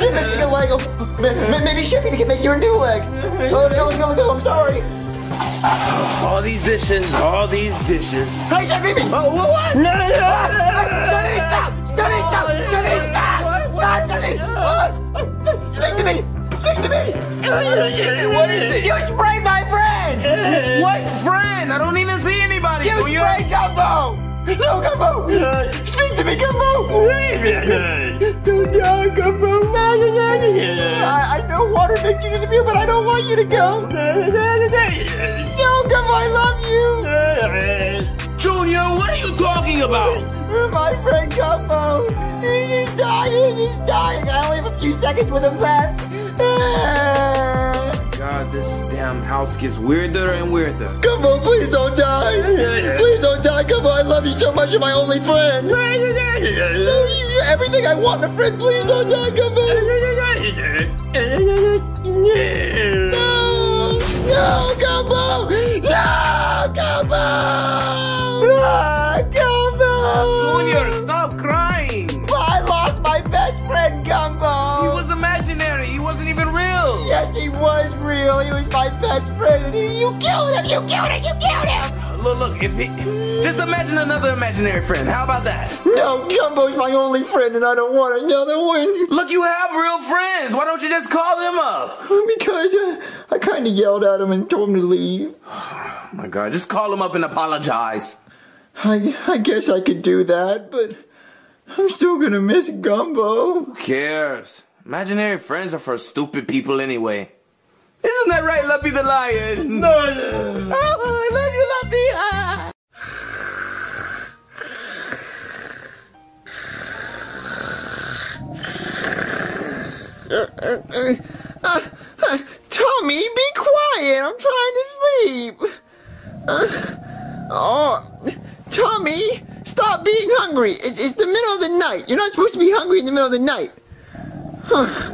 You're missing a leg. Maybe Chefy can make you a new leg. Let's go. I'm sorry. All these dishes. Hey, Chefy. Oh, what? Chefy, stop. Jimmy, stop! Speak to me! What is it? You sprayed my friend! What friend? I don't even see anybody! You sprayed Gumbo! No, Gumbo! Speak to me, Gumbo! No, Gumbo! I know water makes you disappear, but I don't want you to go! No, Gumbo, I love you! Junior, what are you talking about? My friend Gumbo, he's dying. I only have a few seconds with him left. God, this damn house gets weirder and weirder. Gumbo, please don't die. Please don't die, Gumbo. I love you so much. You're my only friend. You're everything I want in a friend. Please don't die, Gumbo. No, Gumbo. Gumbo! Junior, stop crying! I lost my best friend, Gumbo! He was imaginary, he wasn't even real! Yes, he was real, he was my best friend, and you killed him! Look, just imagine another imaginary friend, how about that? No, Gumbo's my only friend, and I don't want another one! Look, you have real friends, why don't you just call them up? Because I kind of yelled at him and told him to leave. Oh my God, just call him up and apologize. I guess I could do that, but I'm still gonna miss Gumbo. Who cares? Imaginary friends are for stupid people anyway. Isn't that right, Luffy the Lion? No. Oh, I love you, Luffy. Tommy, be quiet. I'm trying to sleep. Tommy, stop being hungry. It's the middle of the night. You're not supposed to be hungry in the middle of the night. Huh.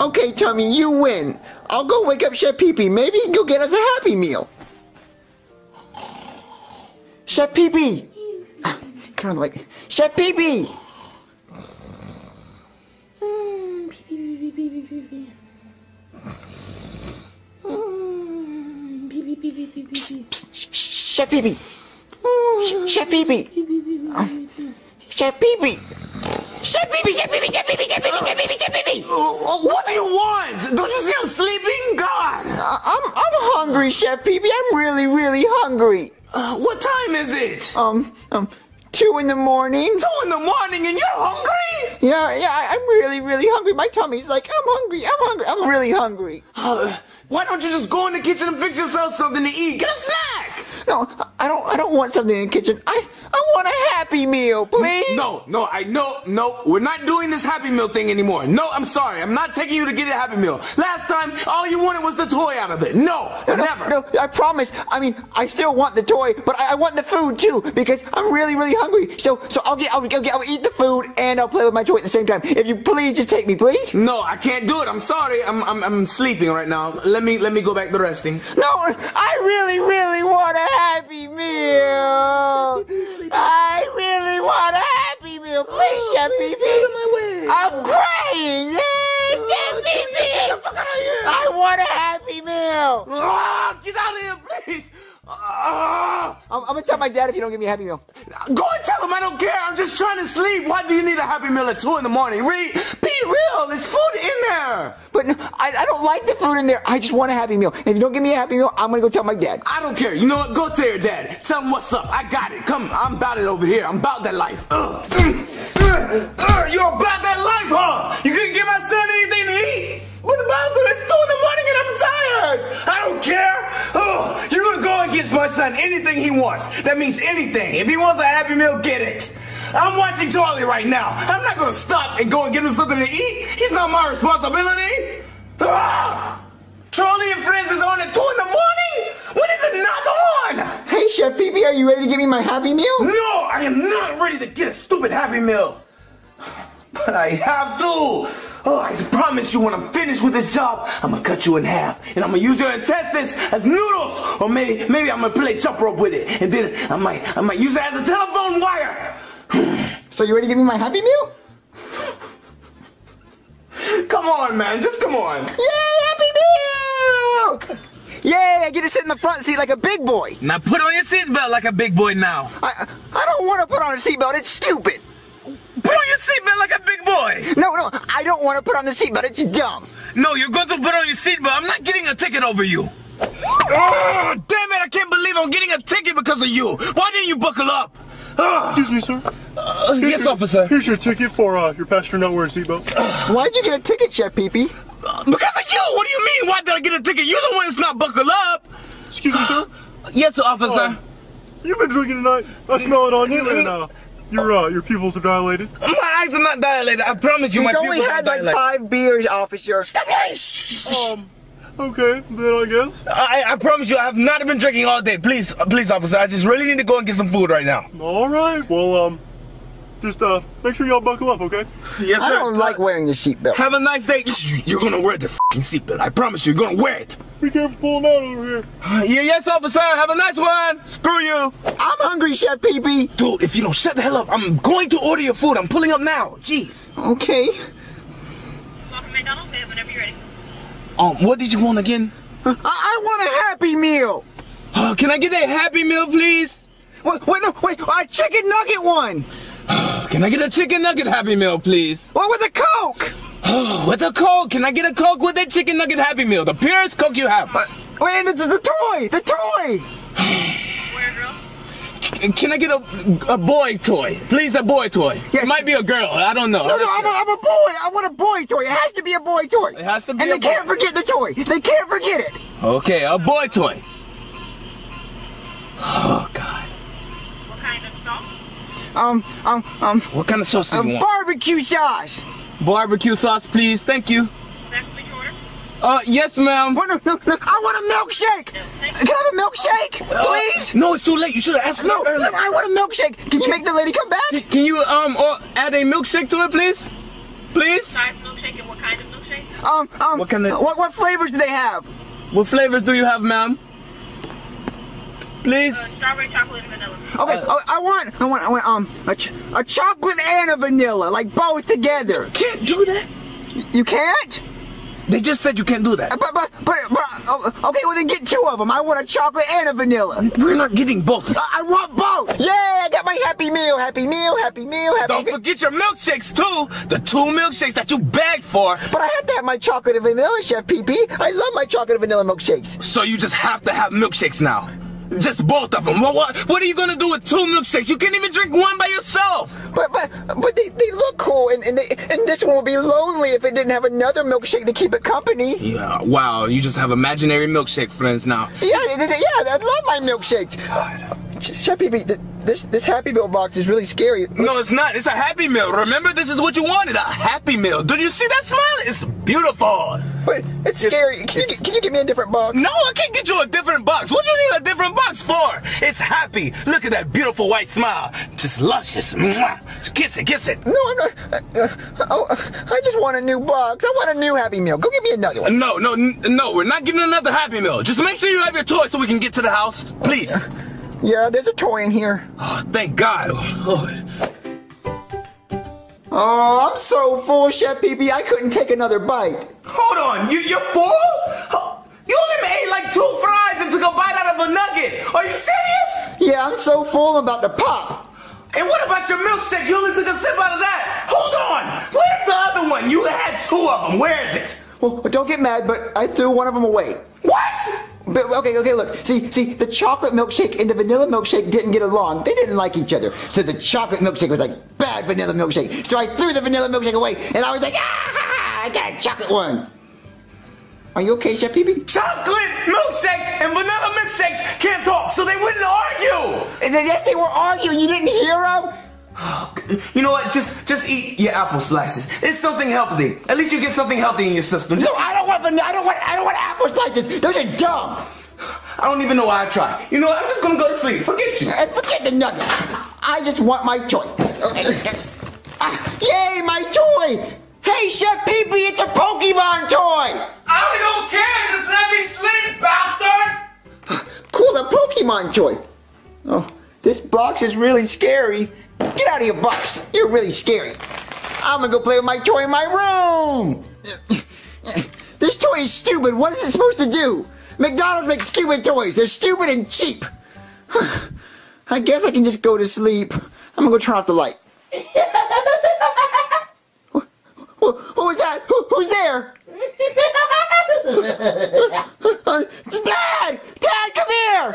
Okay, Tommy, you win. I'll go wake up Chef Pee Pee. Maybe he can go get us a Happy Meal. Chef Pee Pee. Turn on the light. Chef Pee Pee. Chef Pee Pee. Chef Pee Pee! Chef Pee Pee! Chef Pee Pee! Chef Pee Pee! Chef Pee Pee! Chef Pee Pee! Chef Pee Pee! Chef Pee Pee! What do you want? Don't you see I'm sleeping? God! I'm hungry, Chef Pee Pee. I'm really, really hungry. What time is it? 2 in the morning? 2 in the morning and you're hungry? Yeah, I'm really hungry. My tummy's like, I'm really hungry. Why don't you just go in the kitchen and fix yourself something to eat? Get a snack! No, I don't want something in the kitchen. I want a Happy Meal, please. No, we're not doing this Happy Meal thing anymore. No, I'm sorry. I'm not taking you to get a Happy Meal. Last time, all you wanted was the toy out of it. No, never. No, I promise. I mean, I still want the toy, but I want the food too because I'm really hungry. So I'll eat the food and I'll play with my toy at the same time. If you please, just take me, please. No, I can't do it. I'm sorry. I'm sleeping right now. Let me go back to resting. No, I really want a Happy Meal. I really want a Happy Meal, please, Jeffy. I'm crying. Jeffy, get the fuck out of here! I want a Happy Meal. Get out of here, please. I'm gonna tell my dad if you don't give me a Happy Meal. Go and tell him I don't care. I'm just trying to sleep. Why do you need a Happy Meal at 2 in the morning? Be real. There's food in there. But no, I don't like the food in there. I just want a Happy Meal. And if you don't give me a Happy Meal, I'm gonna go tell my dad. I don't care. You know what? Go tell your dad. Tell him what's up. I got it. Come, I'm about it over here. I'm about that life. You're about that life, huh? You couldn't give my son anything to eat? What about it? It's 2 in the morning and I'm tired. I don't care. You're gonna go and get my son anything he wants. That means anything. If he wants a Happy Meal, get it. I'm watching Charlie right now. I'm not gonna stop and go and get him something to eat. He's not my responsibility. Charlie and Friends is on at 2 in the morning? When is it not on? Hey, Chef Pee-Pee, are you ready to give me my Happy Meal? No, I am not ready to get a stupid Happy Meal. But I have to. I promise you when I'm finished with this job, I'm gonna cut you in half. And I'm gonna use your intestines as noodles. Or maybe I'm gonna play jump rope with it. And then I might use it as a telephone wire. So you ready to give me my Happy Meal? Come on, man. Just come on. Yay, Happy Meal! Yay, I get to sit in the front seat like a big boy. Now put on your seatbelt like a big boy now. I don't want to put on a seatbelt. It's stupid. Put on your seatbelt like a big boy! No, I don't want to put on the seatbelt, it's dumb! No, you're going to put on your seatbelt, I'm not getting a ticket over you! Oh, damn it, I can't believe I'm getting a ticket because of you! Why didn't you buckle up? Excuse me, sir. Yes, officer. Here's your ticket for your passenger not wearing seatbelt. Why'd you get a ticket, Chef Pee-Pee? Because of you! What do you mean, why did I get a ticket? You're the one that's not buckled up! Excuse me, sir? Yes, officer. You've been drinking tonight. I smell it on you and your pupils are dilated. My eyes are not dilated. I promise you, my pupils are dilated. He's only had like 5 beers, officer. Stop it! Okay, then I guess. I promise you, I have not been drinking all day. Please, please, officer. I just really need to go and get some food right now. All right. Well, just make sure y'all buckle up, okay? Yes, sir. I don't like wearing your seatbelt. Have a nice day. You're gonna wear the fucking seatbelt. I promise you, you're gonna wear it. Be careful pulling out over here. Yes, officer. Have a nice one. Screw you. I'm hungry, Chef Pee-Pee. Dude, if you don't shut the hell up, I'm going to order your food. I'm pulling up now. Jeez. Okay. Welcome to McDonald's. Whenever you're ready. What did you want again? I want a Happy Meal. Can I get that Happy Meal, please? Wait, a chicken nugget one. Can I get a chicken nugget Happy Meal, please? What was a Coke? With a Coke, can I get a Coke with a chicken nugget Happy Meal? The purest Coke you have. Wait, the toy! Can I get a boy toy? Please, a boy toy. Yeah. It might be a girl, I don't know. No, I'm a boy, I want a boy toy. It has to be a boy toy. It has to be and they can't forget the toy. They can't forget it. Okay, a boy toy. Oh, God. What kind of sauce? What kind of sauce do you want? Barbecue sauce. Barbecue sauce, please. Thank you. That's what you order? Yes, ma'am. No, I want a milkshake. Can I have a milkshake, please? No, it's too late. You should have asked. No, earlier. I want a milkshake. Can you make the lady come back? Can you add a milkshake to it, please? Please. Size milkshake and what kind of milkshake? What flavors do they have? What flavors do you have, ma'am? Please. Strawberry, chocolate, and vanilla. Okay, I want a chocolate and a vanilla, like both together. You can't do that. You can't? They just said you can't do that. But okay, well then get 2 of them. I want a chocolate and a vanilla. We're not getting both. I want both. Yeah, I got my Happy Meal. Don't forget your milkshakes too. The 2 milkshakes that you begged for. But I have to have my chocolate and vanilla, Chef Pee-Pee. I love my chocolate and vanilla milkshakes. So you just have to have milkshakes now. Just both of them. What are you gonna do with 2 milkshakes? You can't even drink one by yourself. But they look cool, and this one would be lonely if it didn't have another milkshake to keep it company. Yeah. Wow. You just have imaginary milkshake friends now. Yeah. I love my milkshakes. God. Chef, this Happy Meal box is really scary. No, it's not. It's a Happy Meal. Remember, this is what you wanted, a Happy Meal. Do you see that smile? It's beautiful. But it's scary. Can you give me a different box? No, I can't get you a different box. What do you need a different box for? It's happy. Look at that beautiful white smile. Just luscious. Mwah. Just kiss it, kiss it. No, no. I just want a new box. I want a new Happy Meal. Go give me another one. No, no, no. We're not giving another Happy Meal. Just make sure you have your toy so we can get to the house. Please. Yeah, there's a toy in here. Oh, thank God. Oh. Oh, I'm so full, Chef PB. I couldn't take another bite. Hold on, you're full? You only ate like 2 fries and took a bite out of a nugget. Are you serious? Yeah, I'm so full I'm about to pop. And what about your milkshake? You only took a sip out of that. Hold on, where's the other one? You had 2 of them, where is it? Well, don't get mad, but I threw 1 of them away. What? But, okay, look. See, the chocolate milkshake and the vanilla milkshake didn't get along. They didn't like each other. So the chocolate milkshake was like bad vanilla milkshake. So I threw the vanilla milkshake away, and I was like, ah, I got a chocolate one. Are you okay, Chef Pee-Pee? Chocolate milkshakes and vanilla milkshakes can't talk, so they wouldn't argue. And yes, they were arguing. You didn't hear them? You know what? Just eat your apple slices. It's something healthy. At least you get something healthy in your system. No, I don't want apple slices. Those are dumb. I don't even know why I tried. You know what? I'm just gonna go to sleep. Forget you. And forget the nuggets. I just want my toy. Yay, my toy! Hey, Chef Pee-Pee, it's a Pokemon toy. I don't care. Just let me sleep, bastard. Cool, a Pokemon toy. Oh, this box is really scary. Get out of your box. You're really scary. I'm gonna go play with my toy in my room. This toy is stupid. What is it supposed to do? McDonald's makes stupid toys. They're stupid and cheap. I guess I can just go to sleep. I'm gonna go turn off the light. Who was that? Who's there? Dad! Dad, come here!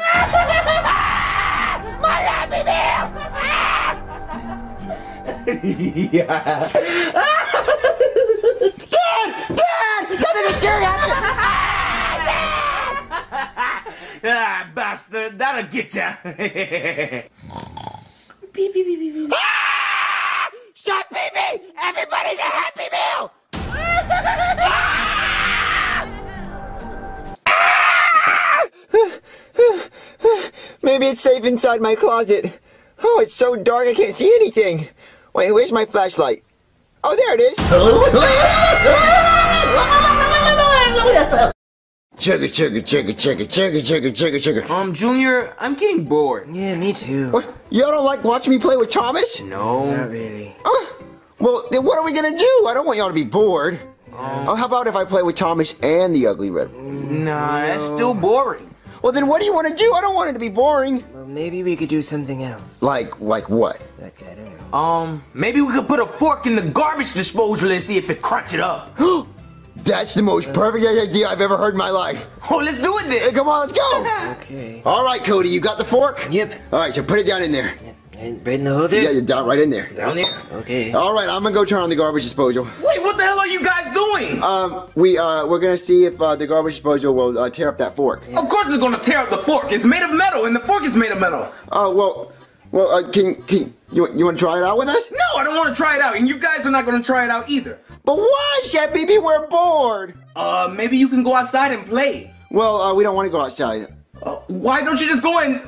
My Happy Meal! Yeah. Dad! That is a scary happen! Ah, bastard, that'll get ya! Beep, beep, beep, beep, beep. Ah! Shut beep, beep! Everybody's a Happy Meal! Ah! Maybe it's safe inside my closet. Oh, it's so dark I can't see anything. Wait, where's my flashlight? Oh, there it is! Chugga. Junior, I'm getting bored. Yeah, me too. What? Y'all don't like watching me play with Thomas? No. Not really. Oh, well, then what are we gonna do? I don't want y'all to be bored. Oh, how about if I play with Thomas and the Ugly Red? Nah, that's still boring. Well, then what do you want to do? I don't want it to be boring. Well, maybe we could do something else. Like what? Like, I don't know. Maybe we could put a fork in the garbage disposal and see if it crunch it up. That's the most perfect idea I've ever heard in my life. Oh, let's do it then. Hey, come on, let's go. Okay. All right, Cody, you got the fork? Yep. All right, so put it down in there. Yep. Right in the hole there? Yeah, you're down right in there. Down there? Okay. All right, I'm going to go turn on the garbage disposal. Wait, what the hell are you guys doing? We're going to see if the garbage disposal will tear up that fork. Yeah. Of course it's going to tear up the fork. It's made of metal, and the fork is made of metal. Oh, you want to try it out with us? No, I don't want to try it out, and you guys are not going to try it out either. But why, Chef Pee-Pee? We're bored. Maybe you can go outside and play. Well, we don't want to go outside. Why don't you just go and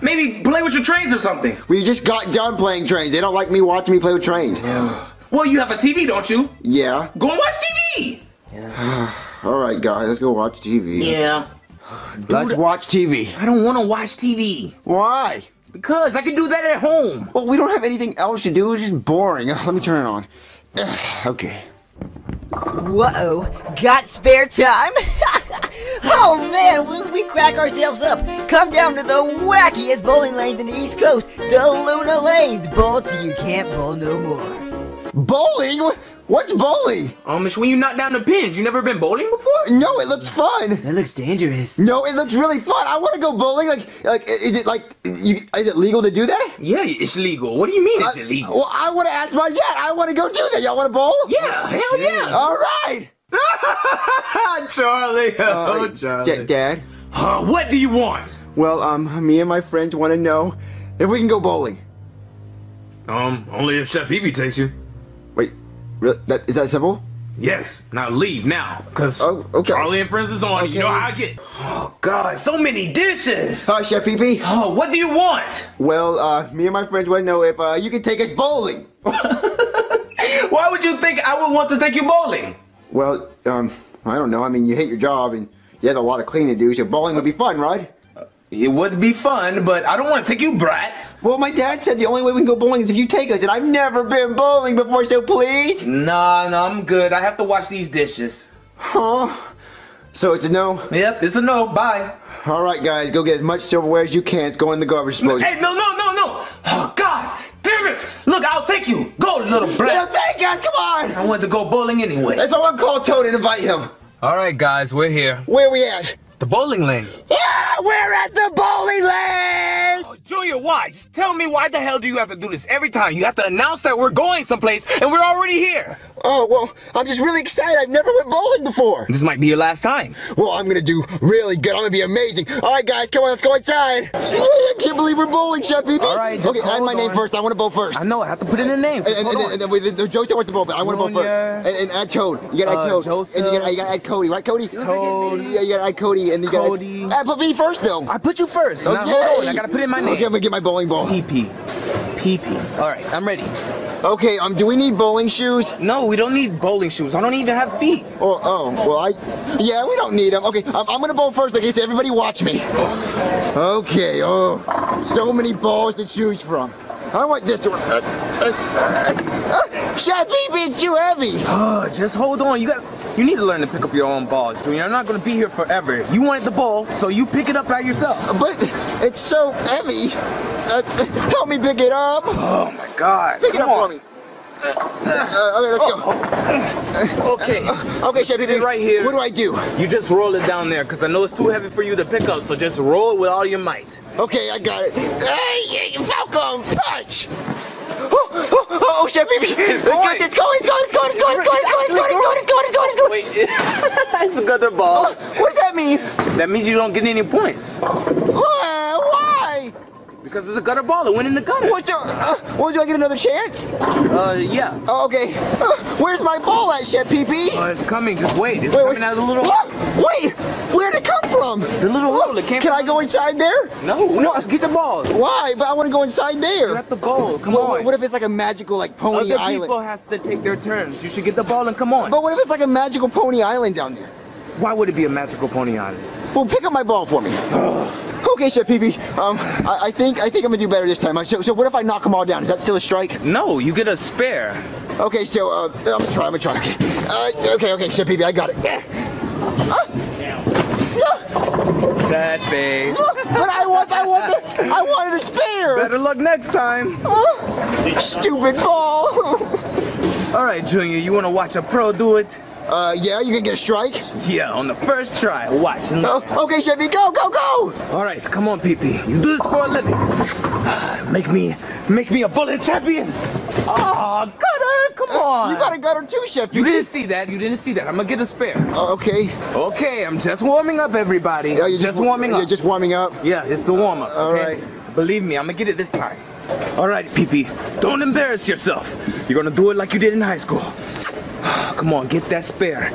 maybe play with your trains or something? We just got done playing trains. They don't like me watching me play with trains. Yeah. Well, you have a TV, don't you? Yeah. Go and watch TV! Yeah. All right, guys, let's go watch TV. Yeah. Dude, let's watch TV. I don't want to watch TV. Why? Because I can do that at home. Well, we don't have anything else to do. It's just boring. Let me turn it on. Okay. Whoa, got spare time? Oh man, we crack ourselves up. Come down to the wackiest bowling lanes in the East Coast, the Luna Lanes. Bowl till you can't bowl no more. Bowling? What's bowling? It's when you knock down the pins. You never been bowling before? No, it looks fun. That looks dangerous. No, it looks really fun. I want to go bowling. Is it legal to do that? Yeah, it's legal. What do you mean it's illegal? Well, I want to ask my dad. I want to go do that. Y'all want to bowl? Yeah, hell yeah. All right. Charlie. Oh, Charlie. Dad? What do you want? Well, me and my friends want to know if we can go bowling. Only if Chef Pee Pee takes you. Wait, really? Is that simple? Yes. Now leave now, because Charlie and Friends is on. Okay. You know how I get. Oh, God, so many dishes. Hi, Chef Pee Pee. Oh, what do you want? Well, me and my friends want to know if you can take us bowling. Why would you think I would want to take you bowling? Well, I don't know. I mean, you hate your job, and you have a lot of cleaning to do, so bowling would be fun, right? It would be fun, but I don't want to take you brats. Well, my dad said the only way we can go bowling is if you take us, and I've never been bowling before, so please? Nah, I'm good. I have to wash these dishes. Huh? So it's a no? Yep, it's a no. Bye. All right, guys, go get as much silverware as you can. It's going in the garbage disposal. Hey, no. Oh, God, damn it. Look, I'll take you. Go, little brat. Hey, guys, come on. I wanted to go bowling anyway. That's all. I called Toad and invite him. All right, guys, we're here. Where we at? The bowling lane. Yeah, we're at the bowling lane! Oh, Junior, why? Just tell me, why the hell do you have to do this every time? You have to announce that we're going someplace, and we're already here. Oh, well, I'm just really excited. I've never went bowling before. This might be your last time. Well, I'm going to do really good. I'm going to be amazing. All right, guys, come on, let's go inside. I can't believe we're bowling, Chef Pee Pee. All right, okay, add my name first. I want to bowl first. I know, I have to put in a name. And Joseph wants to bowl, but I want to bowl first. And add Toad. You got to add Toad. Joseph. And you got to add Cody, right, Cody? Toad. Yeah, you got to add Cody. And you Cody. Gotta, put me first, though. I put you first. Okay. Now, hold on. I gotta put in my name. Okay, I'm gonna get my bowling ball. PP. All right, I'm ready. Okay, do we need bowling shoes? No, we don't need bowling shoes. I don't even have feet. Yeah, we don't need them. Okay, I'm gonna bowl first, okay, so everybody watch me. Okay, so many balls to choose from. I want this one. Chef Pee Pee, it's too heavy. Just hold on. You need to learn to pick up your own balls, Junior. I'm not going to be here forever. You wanted the ball, so you pick it up by yourself. But it's so heavy. Help me pick it up. Oh, my God. Pick it up for me. Okay, let's go. Okay. Okay, Chef Pee Pee. Right here. What do I do? You just roll it down there, because I know it's too heavy for you to pick up, so just roll with all your might. Okay, I got it. Hey, Falcon, punch! Oh, Chef Pee Pee! It's going! Wait, it's another ball. What does that mean? That means you don't get any points. Why? Because it's a gutter ball. It went in the gutter. What, do I get another chance? Yeah. Oh, okay. Where's my ball at, Chef Pee Pee? It's coming. Just wait. It's coming out of the little... Wait! Where'd it come from? The little hole. It came Can I go inside there? No. Get the ball. Why? But I want to go inside there. You got the ball. Come on. What if it's like a magical, like, Pony Island? Other people has to take their turns. You should get the ball and come on. But what if it's like a magical Pony Island down there? Why would it be a magical Pony Island? Well, pick up my ball for me. Okay, Chef Pee Pee. I think I'm gonna do better this time. So what if I knock them all down? Is that still a strike? No, you get a spare. Okay, so I'm gonna try. Okay, Chef Pee Pee, I got it. Sad face. But I wanted a spare. Better luck next time. Stupid ball. All right, Junior, you wanna watch a pro do it? Yeah, you can get a strike? Yeah, on the first try. Watch. Okay, Chevy, go! Alright, come on, Pee Pee. You do this for a living. Make me a bullet champion! Oh, gutter, come on! You got a gutter too, Chef. You didn't see that, I'm gonna get a spare. Okay. Okay, I'm just warming up, everybody. Yeah, you're just warming up. You're just warming up? Yeah, it's a warm-up, okay? Alright. Believe me, I'm gonna get it this time. Alright, Pee Pee, don't embarrass yourself. You're gonna do it like you did in high school. Come on, get that spare.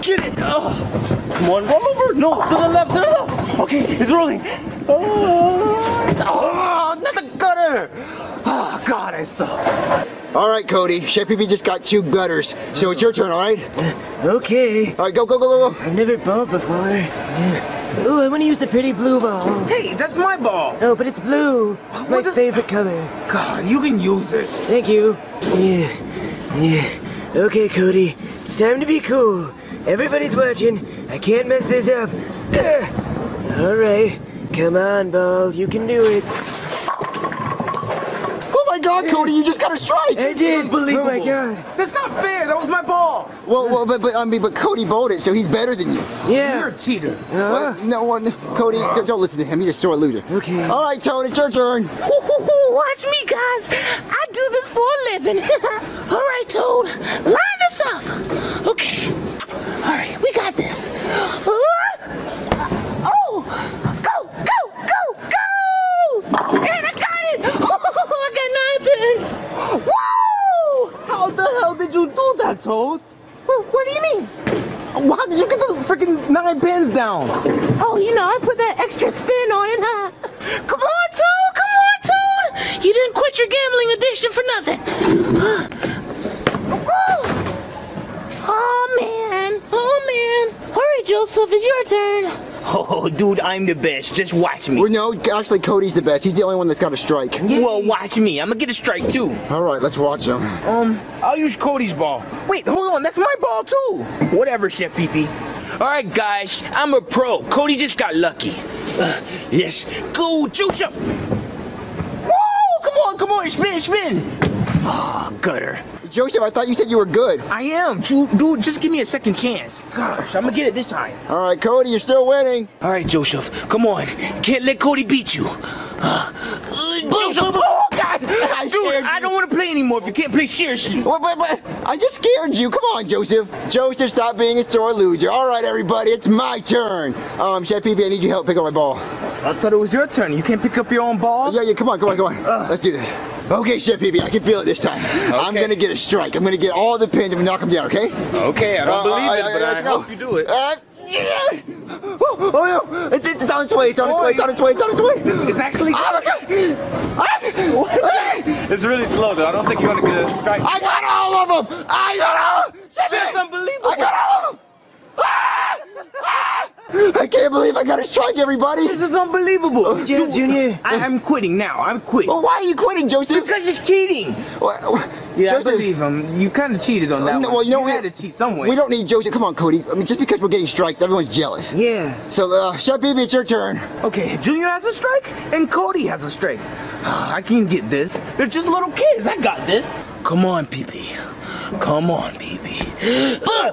Get it! Come on, roll over! No, to the left! Okay, it's rolling! Oh, not the gutter! Oh, God, I suck. Alright, Cody, Chef Pee Pee just got two gutters, so it's your turn, alright? Okay. Alright, go! I've never bowled before. Ooh, I want to use the pretty blue ball. Hey, that's my ball! Oh, but it's blue. It's my favorite color. God, you can use it. Thank you. Yeah. Okay, Cody, it's time to be cool. Everybody's watching. I can't mess this up. All right, come on, ball. You can do it. Oh my God! on, Cody, you just got a strike! It's unbelievable! Oh my god. That's not fair, that was my ball! Well, but Cody bowled it, so he's better than you. Yeah. You're a cheater. No, Cody, don't listen to him, he's a sore loser. Okay. Alright, Toad, it's your turn. Watch me, guys. I do this for a living. Alright, Toad, line this up. Okay. Alright, we got this. Toad? What do you mean? How did you get those freaking 9 pins down? Oh, you know, I put that extra spin on it, huh? Come on, Toad! Come on, Toad! You didn't quit your gambling addiction for nothing. Oh, man. Oh, man. All right, Joseph, it's your turn. Oh, dude, I'm the best. Just watch me. Well, no, actually, Cody's the best. He's the only one that's got a strike. Yay. Well, watch me. I'm gonna get a strike, too. All right, let's watch him. I'll use Cody's ball. Wait, hold on. That's my ball, too. Whatever, Chef Pee-Pee. All right, guys. I'm a pro. Cody just got lucky. Yes. Go, juice up. Whoa! Come on, come on. Spin, spin. Ah, oh, gutter. Joseph, I thought you said you were good. I am. Dude, just give me a second chance. Gosh, I'm going to get it this time. All right, Cody, you're still winning. All right, Joseph, come on. Can't let Cody beat you. Joseph, oh, God. Dude, I don't want to play anymore if you can't play seriously. But I just scared you. Come on, Joseph. Joseph, stop being a sore loser. All right, everybody, it's my turn. Chef Pee-Pee, I need your help pick up my ball. I thought it was your turn. You can't pick up your own ball? Yeah, come on. Let's do this. Okay, Chef Pee-Pee, I can feel it this time. Okay. I'm gonna get a strike. I'm gonna get all the pins and knock them down, okay? Okay, I don't believe it, but I hope you do it. Yeah. Oh no! It's on its way, it's on its way. It's actually... Oh my god! It's really slow though, I don't think you want to get a strike. I got all of them! I got all of them! That's unbelievable! I got all of them! Ah! Ah! I can't believe I got a strike, everybody! This is unbelievable! Junior, I'm quitting now. I'm quitting. Well, why are you quitting, Joseph? Because it's cheating! Yeah, Joseph, I believe him. You kind of cheated on that one. Well, you know, we had to cheat somewhere. We don't need Joseph. Come on, Cody. I mean, just because we're getting strikes, everyone's jealous. Yeah. So, Chef Pee-Pee, it's your turn. Okay, Junior has a strike, and Cody has a strike. I can get this. They're just little kids. I got this. Come on, Pee-Pee. Come on, Pee-Pee. Oh,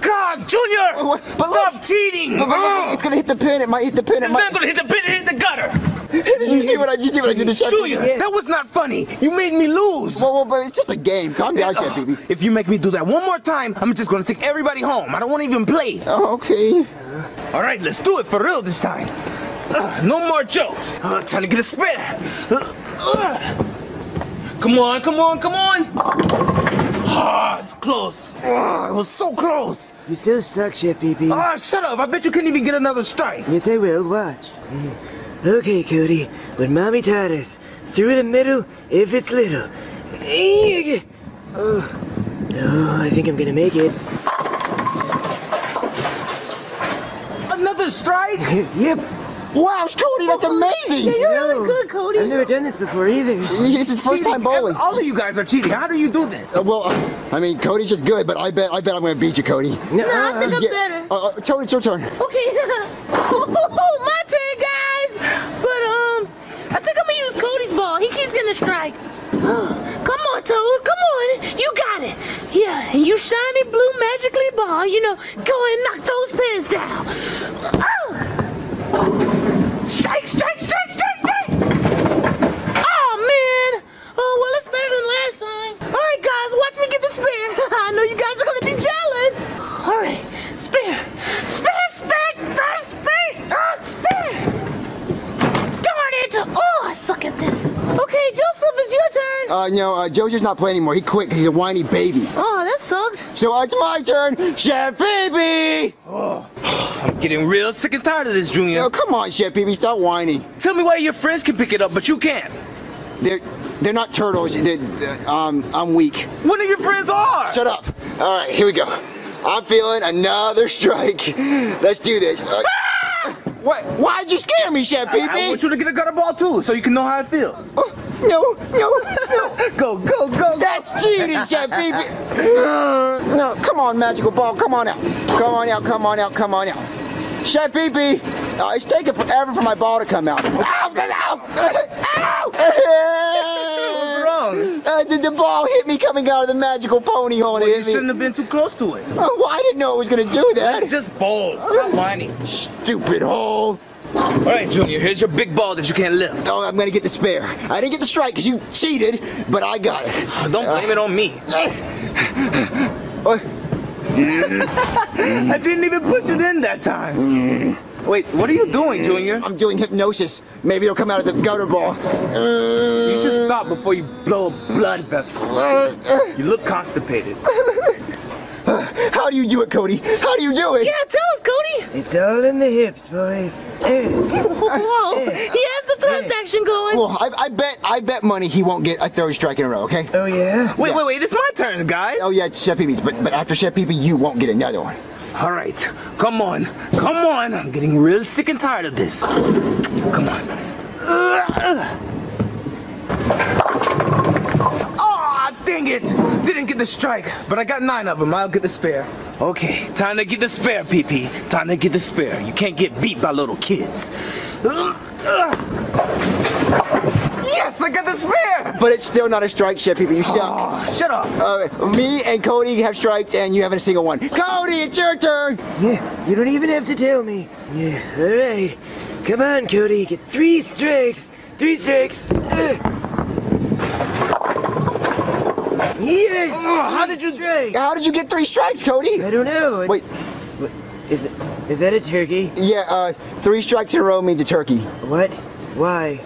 God, Junior! Stop cheating! But it's gonna hit the pin. It might hit the pin. It's not gonna hit the pin. It hit the gutter. You see what I did to Chef Pee-Pee? Junior, that was not funny. You made me lose. Well, but it's just a game. Calm down, Chef Pee-Pee. If you make me do that one more time, I'm just gonna take everybody home. I don't want to even play. Oh, okay. All right, let's do it for real this time. No more jokes. Trying to get a spinner. Come on, come on, come on. Ah, oh, it's close. Oh, it was so close. You still suck, Chef Pee-Pee. Ah, oh, shut up. I bet you couldn't even get another strike. Yes, I will. Watch. Okay, Cody. When Mommy taught us, through the middle, if it's little. Oh, I think I'm going to make it. Another strike? Yep. Wow, Cody, that's amazing! Yeah, you're really good, Cody. I've never done this before either. This is first time bowling. All of you guys are cheating. How do you do this? I mean, Cody's just good, but I bet I'm gonna beat you, Cody. No, I think I'm better. Cody, it's your turn. Okay, my turn, guys. But I think I'm gonna use Cody's ball. He keeps getting the strikes. Come on, Toad. Come on, you got it. Yeah, and you shiny blue magically ball. You know, go and knock those pins down. Strike, strike, strike, strike, strike! Oh, man! Oh, well, it's better than last time. All right, guys, watch me get the spear. I know you guys are going to be jealous. All right, spear. Spear, spear, spear, spear. Oh, spear! Darn it! Oh, I suck at this. Okay, Joseph, it's your turn. No, Joseph's not playing anymore. He quit because he's a whiny baby. Oh, that sucks. So it's my turn. Chef Pee-Pee! Oh. I'm getting real sick and tired of this, Junior. Oh, come on, Chef Pee-Pee, stop whining. Tell me why your friends can pick it up, but you can't. They're not turtles. I'm weak. One of your friends are. Shut up. All right, here we go. I'm feeling another strike. Let's do this. What? Why'd you scare me, Chef Pee-Pee? I want you to get a gutter ball, too, so you can know how it feels. No. Go. That's cheating, Chef Pee-Pee. No, come on, magical ball. Come on out. Chef Pee-Pee, it's taking forever for my ball to come out. Ow! Ow! Ow! What's wrong? down? The ball hit me coming out of the magical pony hole. Well, you shouldn't have been too close to it. Well, I didn't know it was going to do that. It's just balls. Stop whining. Stupid hole. All right, Junior, here's your big ball that you can't lift. Oh, I'm going to get the spare. I didn't get the strike because you cheated, but I got it. Don't blame it on me. I didn't even push it in that time. Wait, what are you doing, Junior? I'm doing hypnosis. Maybe it'll come out of the gutter ball. You should stop before you blow a blood vessel. You look constipated. How do you do it, Cody? How do you do it? Yeah, tell us, Cody. It's all in the hips, boys. Whoa, he has the thrust action going. Well, I bet money he won't get a third strike in a row, okay? Oh, yeah? Wait, it's my turn, guys. Oh, yeah, it's Chef Peepee's, but after Chef Peepee, you won't get another one. All right, come on, come on. I'm getting real sick and tired of this. Come on. Oh, dang it. Didn't get the strike, but I got 9 of them. I'll get the spare. Okay, time to get the spare, PP. Time to get the spare. You can't get beat by little kids. Yes, I got the spare! But it's still not a strike, Chef Peepee. You suck. Oh, shut up. Me and Cody have strikes, and you haven't a single one. Cody, it's your turn! Yeah, you don't even have to tell me. Yeah, all right. Come on, Cody. Get 3 strikes. 3 strikes. Yes! How did you get 3 strikes, Cody? I don't know. Wait. Is that a turkey? Yeah, 3 strikes in a row means a turkey. What? Why?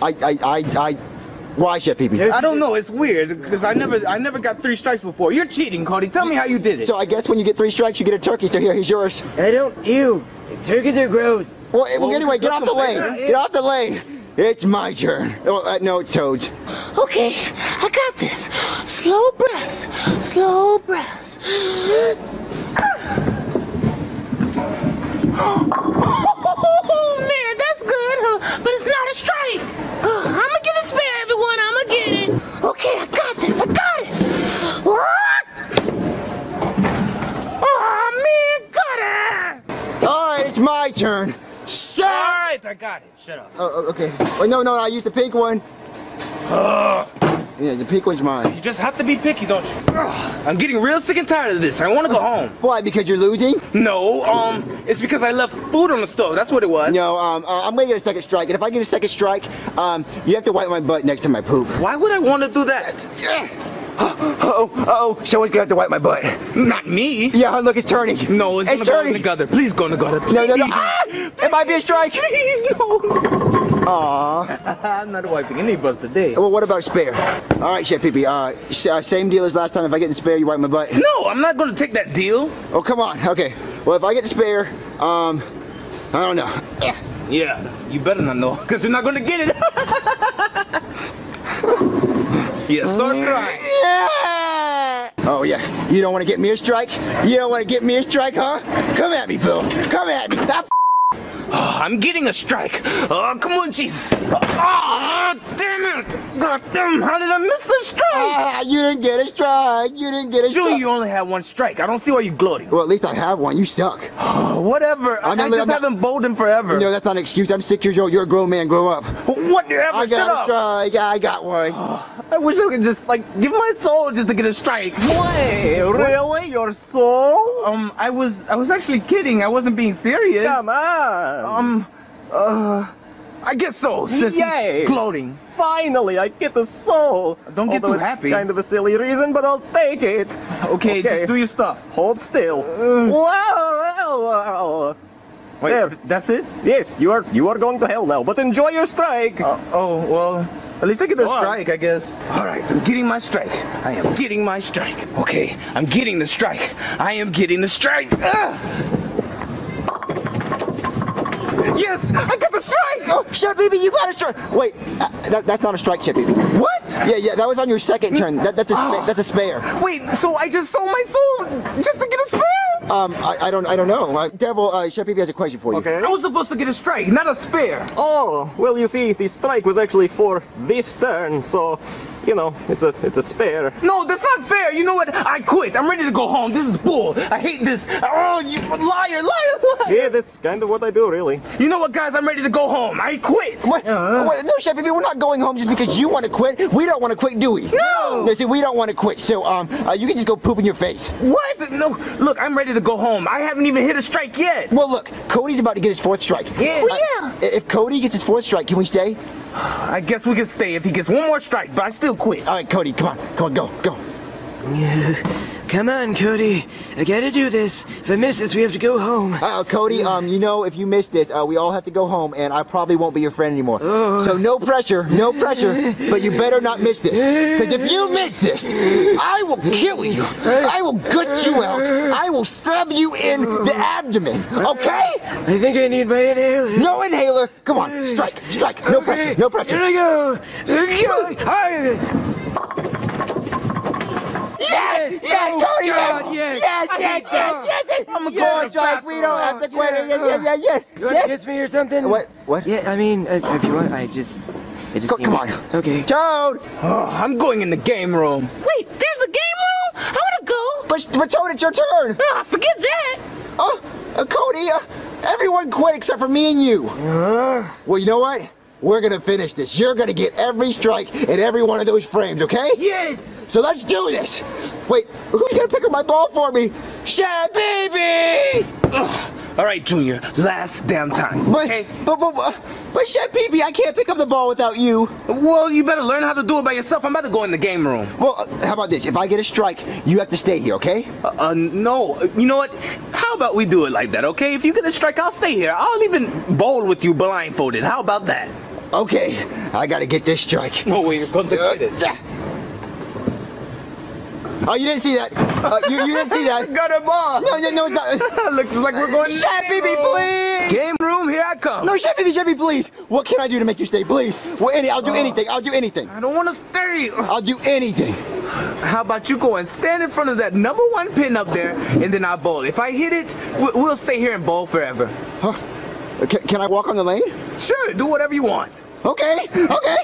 Why, Chef Peepee? I don't know. It's weird because I never got 3 strikes before. You're cheating, Cody. Tell me how you did it. So I guess when you get 3 strikes, you get a turkey. So here, here's yours. Ew. Turkeys are gross. Well anyway, get off the lane. Get off the lane. It's my turn. Oh, no, it's Toad's. Okay, I got this. Slow breaths. Slow breaths. Oh, man, that's good, but it's not a strike. I'm going to give it spare, everyone. I'm going to get it. Okay, I got this. I got it. What? Oh, man, got it. All right, it's my turn. Shut up. All right, I got it. Shut up. Oh, okay. Wait, no, I used the pink one. Yeah, the pink one's mine. You just have to be picky, don't you? I'm getting real sick and tired of this. I want to go home. Why? Because you're losing? No, it's because I left food on the stove. That's what it was. No, I'm going to get a second strike. And if I get a second strike, you have to wipe my butt next to my poop. Why would I want to do that? Uh-oh. Someone's going to have to wipe my butt. Not me. Yeah, look, it's turning. No, it's turning. Go in the gutter. Please go in the gutter. Please. No. Ah! It might be a strike. Please, no. Aww. I'm not wiping any bus today. Well, what about spare? All right, Chef Peepee. Same deal as last time. If I get the spare, you wipe my butt. No, I'm not going to take that deal. Oh, come on. Okay. Well, if I get the spare, I don't know. Yeah, you better not know, because you're not going to get it. Yeah, start crying. Yeah. Oh, yeah. You don't want to get me a strike? You don't want to get me a strike, huh? Come at me, Bill. Come at me. I'm getting a strike. Oh, come on, Jesus. Oh, damn it. God damn, how did I miss the strike? You didn't get a strike. You didn't get a strike. Junior, you only have 1 strike. I don't see why you're gloating. Well, at least I have 1. You suck. Oh, whatever. I haven't bowled him forever. No, that's not an excuse. I'm 6 years old. You're a grown man. Grow up. Whatever. I got a strike. I got 1. I wish I could just, like, give my soul just to get a strike. Wait, really? Your soul? I was actually kidding. I wasn't being serious. Come on. I guess so, since he's gloating. Finally, I get the soul. Don't get too happy. It's kind of a silly reason, but I'll take it. Okay, just do your stuff. Hold still. Wow. Wait, there. That's it? Yes, you are going to hell now, but enjoy your strike. At least I get the strike, I guess. All right, I'm getting my strike. I am getting my strike. Okay, I'm getting the strike. I am getting the strike. Yes, I got the strike! Oh, Chef Peepee, you got a strike! Wait, that's not a strike, Chef Peepee. What? Yeah, that was on your second turn. That's a spare. Wait, so I just sold my soul just to get a spare? I don't know. Devil, Chef Peepee has a question for you. Okay. I was supposed to get a strike, not a spare. Oh, well, you see, the strike was actually for this turn, so you know, it's a spare. No, that's not fair. You know what? I quit. I'm ready to go home. This is bull. I hate this. Oh, you liar, liar, liar. Yeah, that's kind of what I do, really. You know what, guys? I'm ready to go home. I quit. What? Wait, no, Chef Baby, we're not going home just because you want to quit. We don't want to quit, do we? No. No, see, we don't want to quit. So, you can just go poop in your face. What? No, look, I'm ready to go home. I haven't even hit a strike yet. Well, look, Cody's about to get his 4th strike. Yeah. Oh, yeah. If Cody gets his 4th strike, can we stay? I guess we can stay if he gets one more strike, but I still quit. All right, Cody, come on. Come on, go, go. Come on, Cody. I gotta do this. If I miss this, we have to go home. Uh-oh, Cody, you know, if you miss this, we all have to go home, and I probably won't be your friend anymore. Oh. So no pressure, no pressure, but you better not miss this. Because if you miss this, I will kill you. I will gut you out. I will stab you in the abdomen, okay? I think I need my inhaler. No inhaler. Come on, strike, strike. No pressure, no pressure. Here I go. Yes! Yes! Cody! Oh, yes! Yes! Yes! Yes! Yes! Yes! I'm a gorgeous strike. We don't have to quit. Yes! Yes! Yes! Yes! You want to kiss me or something? What? What? Yeah, I mean, if you want, I just. Come on. Okay. Toad. Oh, I'm going in the game room. Wait, there's a game room? I want to go. But Toad, it's your turn. Ah, forget that. Oh, Cody. Everyone quit except for me and you. Well, you know what? We're gonna finish this. You're gonna get every strike in every one of those frames, okay? Yes! So let's do this! Wait, who's gonna pick up my ball for me? Shad Baby! Alright, Junior, last damn time. Okay? But Chef Pee-Pee, I can't pick up the ball without you. Well, you better learn how to do it by yourself. I'm about to go in the game room. Well, how about this? If I get a strike, you have to stay here, okay? No. You know what? How about we do it like that, okay? If you get a strike, I'll stay here. I'll even bowl with you blindfolded. How about that? Okay, I gotta get this strike. Oh, wait, you're going to get it. Oh, you didn't see that. You didn't see that. Got a ball. No, no, no, it's not. Looks like we're going to Chef Baby, please. Game room, here I come. No, Chef Baby, please. What can I do to make you stay, please? Well, I'll do anything. I'll do anything. I don't want to stay. I'll do anything. How about you go and stand in front of that #1 pin up there, and then I'll bowl. If I hit it, we'll stay here and bowl forever. Huh? Can I walk on the lane? Sure, do whatever you want. Okay, okay.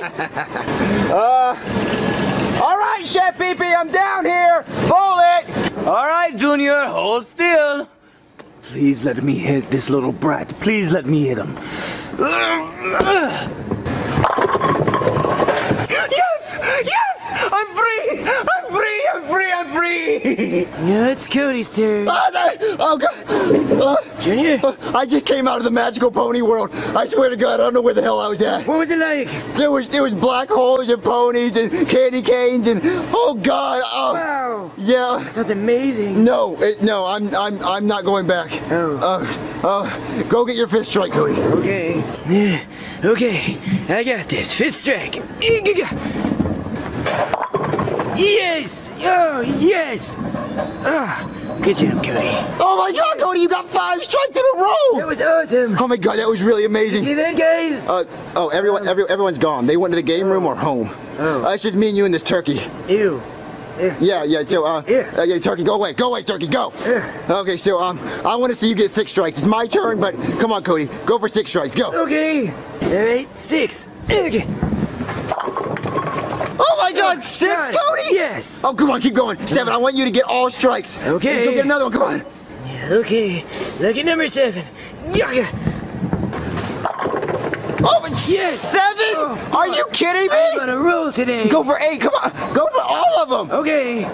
All right, Chef Pee-Pee, I'm down here. Bowl it. All right, Junior, hold still. Please let me hit this little brat. Please let me hit him. Yes, yes, I'm free. I'm free. I'm free. I'm free. No, it's Cody's turn. Oh, God. Junior? I just came out of the magical pony world. I swear to God, I don't know where the hell I was at. What was it like? There was black holes and ponies and candy canes and oh God. Oh, wow. Yeah. That sounds amazing. No, no, I'm not going back. Oh. Go get your 5th strike, Cody. Okay. Okay, I got this. 5th strike. Yes! Oh, yes! Good job, Cody. Oh my God, Cody, you got 5 strikes in a row! That was awesome! Oh my God, that was really amazing. You see that, guys? Everyone's gone. They went to the game room or home. Oh. It's just me and you and this turkey. Ew. Yeah, so, turkey, go away, turkey, go! Okay, so, I want to see you get 6 strikes. It's my turn, but come on, Cody, go for 6 strikes, go! Okay, alright, 6. Okay. Oh my God, 6, Cody? Yes. Oh, come on, keep going. 7, I want you to get all strikes. Okay. Let's go get another one, come on. Okay, look at number 7. Oh, but yes. 7? Oh, are you kidding me? I'm on a roll today. Go for 8, come on. Go for all of them. Okay.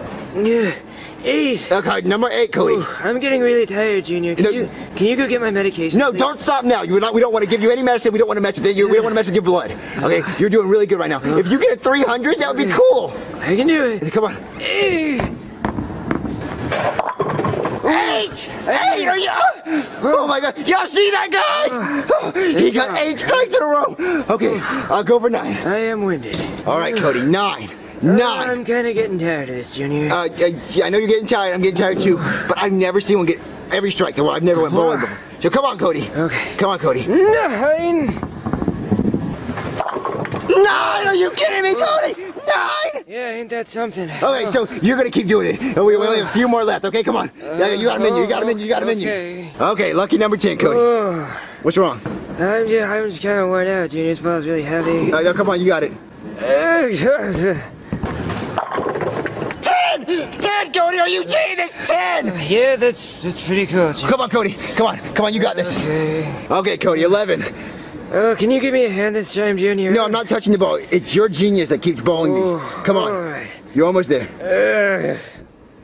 8. Okay, number 8, Cody. Ooh, I'm getting really tired, Junior. Can you go get my medication? No, please? Don't stop now. We don't want to give you any medicine. We don't want to mess with it. We don't want to mess with your blood. Okay, you're doing really good right now. If you get a 300, that would be cool. I can do it. Come on. 8! 8! Are you? Oh my God! Y'all see that, guys? He got 8 strikes in a row. Okay, I'll go for 9. I am winded. All right, Cody, 9. Nine. I'm kind of getting tired of this, Junior. I know you're getting tired. I'm getting tired too. But I've never seen one get every strike. So I've never went bowling before. So come on, Cody. Okay. Come on, Cody. 9! Are you kidding me, Cody? 9! Yeah, ain't that something? Okay, so you're gonna keep doing it. And we only have a few more left. Okay, come on. You got a menu. You got a menu. You got a menu. Okay. Okay, lucky number 10, Cody. What's wrong? I'm just kind of worn out, Junior. This ball's really heavy. No, come on. You got it. 10, Cody, are you cheating? That's 10! Yeah, that's pretty cool. Come on, Cody. Come on. Come on, you got this. Okay. Okay, Cody, 11. Oh, can you give me a hand this time, Junior? No, I'm not touching the ball. It's your genius that keeps bowling these. Come on. Right. You're almost there.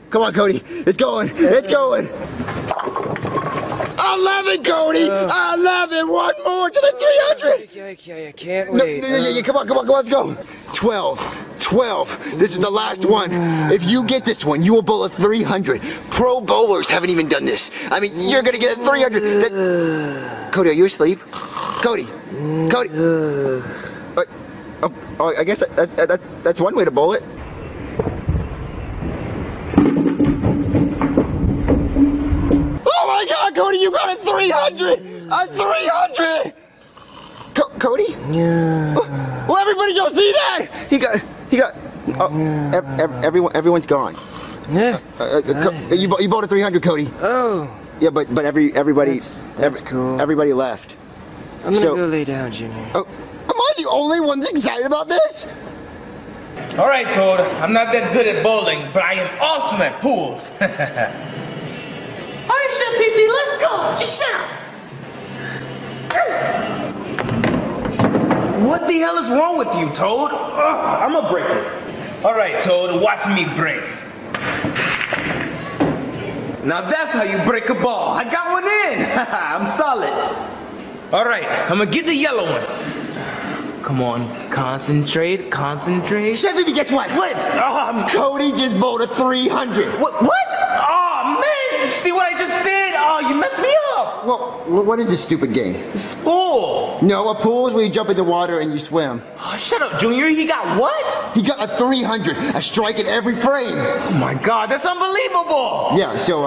Come on, Cody. It's going. It's going. 11, Cody! 11! One more to the 300! I can't wait. No, come on, come on, come on, let's go. 12. 12. This is the last one. If you get this one, you will bowl a 300. Pro bowlers haven't even done this. I mean, you're going to get a 300. Cody, are you asleep? Cody. Cody. Oh, I guess that's one way to bowl it. Oh my God, Cody, you got a 300! A 300! Cody? Yeah. Well, everybody go see that! He got. Oh, everyone's gone. Yeah. You bowled a 300, Cody. Oh. Yeah, but everybody. That's cool. Everybody left. I'm gonna go lay down, Junior. Oh, am I the only one that's excited about this? All right, Cody. I'm not that good at bowling, but I am awesome at pool. All right, Chef PP, let's go. Just shut up. What the hell is wrong with you, Toad? I'm gonna break it. All right, Toad, watch me break. Now that's how you break a ball. I got one in. I'm solid. All right, I'm gonna get the yellow one. Come on, concentrate, concentrate. Chevy, guess what? What? Cody just bowled a 300. What? What? Oh man, see what I just did? Oh, you messed me up. Well, what is this stupid game? It's pool. No, a pool is where you jump in the water and you swim. Oh, shut up, Junior. He got what? He got a 300, a strike in every frame. Oh my God, that's unbelievable. Yeah, so,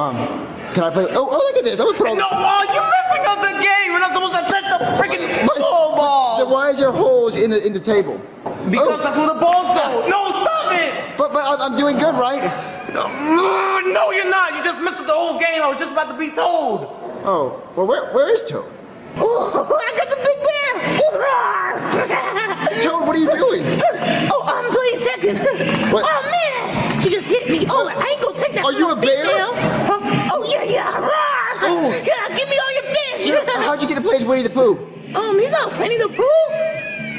can I play? Oh, look at this. I'm gonna put all... No, you're messing up the game. We're not supposed to touch the freaking pool ball. Then why is there holes in the table? Because that's where the balls go. No, stop it. But I'm doing good, right? No, you're not. You just messed up the whole game. I was just about to be told. Oh, well, where is Toad? Oh, I got the big bear! Toad, what are you doing? Oh, I'm playing Tekken. What? Oh, man! She just hit me. Oh, I ain't gonna take that. Are you a bear? Huh? Oh, yeah. Roar! Oh. Yeah, give me all your fish. Yeah, how'd you get to play as Winnie the Pooh? He's not Winnie the Pooh.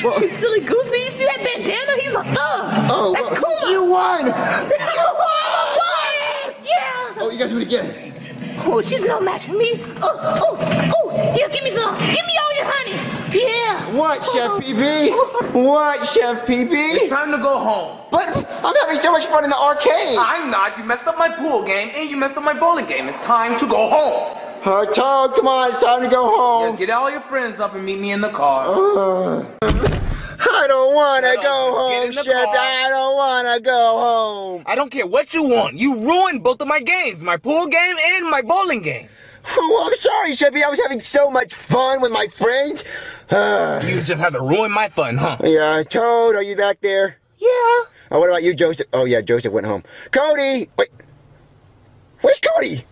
Well, you silly goose, do you see that bandana? He's a thug. Oh, that's Kuma. You won! You won! Yeah! Oh, you gotta do it again. Oh, she's no match for me. Oh, yeah, give me some. Give me all your honey. Yeah. What, Chef PP? What, Chef PP? It's time to go home. But I'm having so much fun in the arcade. I'm not. You messed up my pool game and you messed up my bowling game. It's time to go home. Toad, come on. It's time to go home. Yeah, get all your friends up and meet me in the car. I don't want to go home, Chef. I don't want to go home. I don't care what you want. You ruined both of my games, my pool game and my bowling game. Oh, I'm sorry, Chefy. I was having so much fun with my friends. You just had to ruin my fun, huh? Yeah, Toad, are you back there? Yeah. Oh, what about you, Joseph? Oh, yeah, Joseph went home. Cody! Wait. Where's Cody?